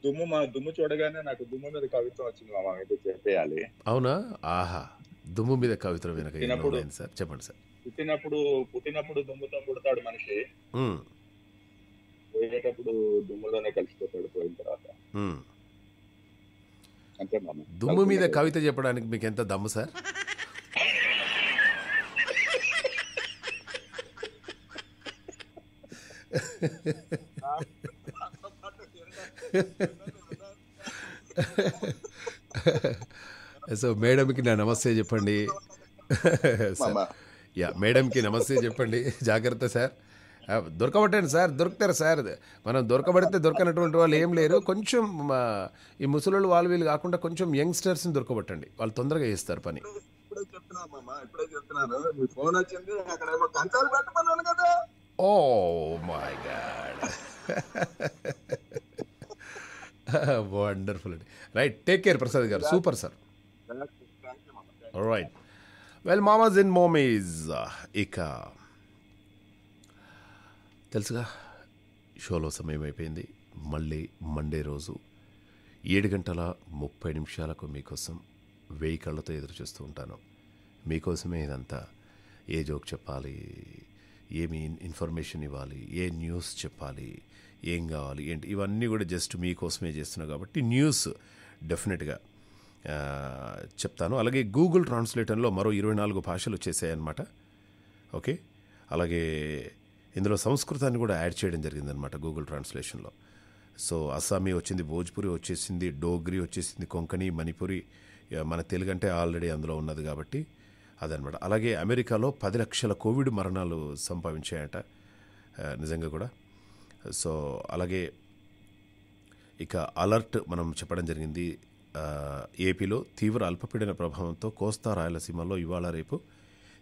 దుమ్ము మా దుమ్ము చూడగానే నాకు దుమ్ము మీద కవిత్వం వచ్చింది మామ, అయితే చెప్పేయాలి. అవునా? ఆహా, దుమ్ము మీద కవిత్వం వెనక ఏముంది సార్, చెప్పండి సార్. పుట్టినప్పుడు పుట్టినప్పుడు దుమ్ముతో పుడతాడు మనిషి, పోయేటప్పుడు దుమ్ములోనే కలిసిపోతాడు పోయిన తర్వాత. అంతే మామ. దుమ్ము మీద కవిత చెప్పడానికి మీకు ఎంత దమ్ము సార్? సో మేడంకి నా నమస్తే చెప్పండి. యా, మేడంకి నమస్తే చెప్పండి. జాగ్రత్త సార్, దొరకబట్టండి సార్, దొరుకుతారు సార్. మనం దొరకబడితే దొరకనటువంటి వాళ్ళు ఏం లేరు. కొంచెం ఈ ముసలోళ్ళు వాళ్ళు వీళ్ళు కాకుండా కొంచెం యంగ్స్టర్స్ని దొరకబట్టండి, వాళ్ళు తొందరగా చేస్తారు పని. ఓ మై గాడ్, వండర్ఫుల్ అండి. రైట్, టేక్ కేర్ ప్రసాద్ గారు. Super sir. Right, well mamas in mommies. ఇక తెలుసుగా షోలో సమయం అయిపోయింది. మళ్ళీ మండే రోజు ఏడు గంటల ముప్పై నిమిషాలకు మీకోసం వెయ్యి కళ్ళతో ఎదురు చూస్తూ ఉంటాను. మీకోసమే ఇదంతా. ఏ జోక్ చెప్పాలి, ఏమి ఇన్ఫర్మేషన్ ఇవ్వాలి, ఏ న్యూస్ చెప్పాలి, ఏం కావాలి ఏంటి, ఇవన్నీ కూడా జస్ట్ మీకోసమే చేస్తున్నాను కాబట్టి న్యూస్ డెఫినెట్గా చెప్తాను. అలాగే గూగుల్ ట్రాన్స్లేటర్లో మరో ఇరవై నాలుగు భాషలు వచ్చేసాయన్నమాట. ఓకే, అలాగే ఇందులో సంస్కృతాన్ని కూడా యాడ్ చేయడం జరిగిందనమాట గూగుల్ ట్రాన్స్లేషన్లో. So Assami ochindi, Bhojpuri ochesindi, Dogri ochesindi, Konkani, Manipuri, mana Telugu ante already andulo unnadi kabatti adannamata. Alage America lo పది లక్షల కోవిడ్ మరణాలు సంభవించాయట నిజంగా కూడా. సో అలాగే ఇక అలర్ట్ మనం చెప్పడం జరిగింది. ఏపీలో తీవ్ర అల్పపీడన ప్రభావంతో కోస్తా రాయలసీమలో ఇవాళ రేపు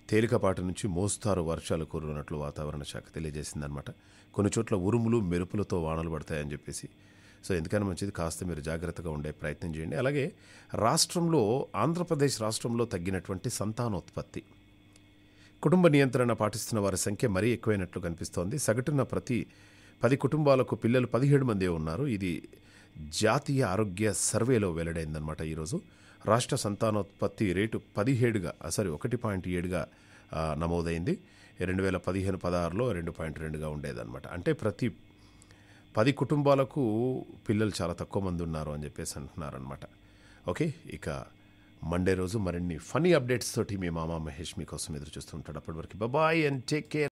తేలికపాటి నుంచి మోస్తారు వర్షాలు కురువనున్నట్లు వాతావరణ శాఖ తెలియజేసిందనమాట. కొన్ని చోట్ల ఉరుములు మెరుపులతో వానలు పడతాయని చెప్పేసి. సో ఎందుకైనా మంచిది, కాస్త మీరు జాగ్రత్తగా ఉండే ప్రయత్నం చేయండి. అలాగే రాష్ట్రంలో ఆంధ్రప్రదేశ్ రాష్ట్రంలో తగ్గినటువంటి సంతానోత్పత్తి, కుటుంబ నియంత్రణ పాటిస్తున్న వారి సంఖ్య మరీ ఎక్కువైనట్లు కనిపిస్తోంది. సగటున ప్రతి పది కుటుంబాలకు పిల్లలు పదిహేడు మందే ఉన్నారు. ఇది జాతీయ ఆరోగ్య సర్వేలో వెల్లడైందనమాట. ఈరోజు రాష్ట్ర సంతానోత్పత్తి రేటు పదిహేడుగా సారీ ఒకటి పాయింట్ ఏడుగా నమోదైంది. రెండు వేల పదిహేను పదహారులో రెండు పాయింట్ రెండుగా ఉండేదన్నమాట. అంటే ప్రతి పది కుటుంబాలకు పిల్లలు చాలా తక్కువ మంది ఉన్నారు అని చెప్పేసి అంటున్నారనమాట. ఓకే, ఇక మండే రోజు మరిన్ని ఫన్నీ అప్డేట్స్ తోటి మీ మామ మహేష్ మీకోసం ఎదురు చూస్తుంటాడు. అప్పటి వరకు బాయ్ అండ్ టేక్ కేర్.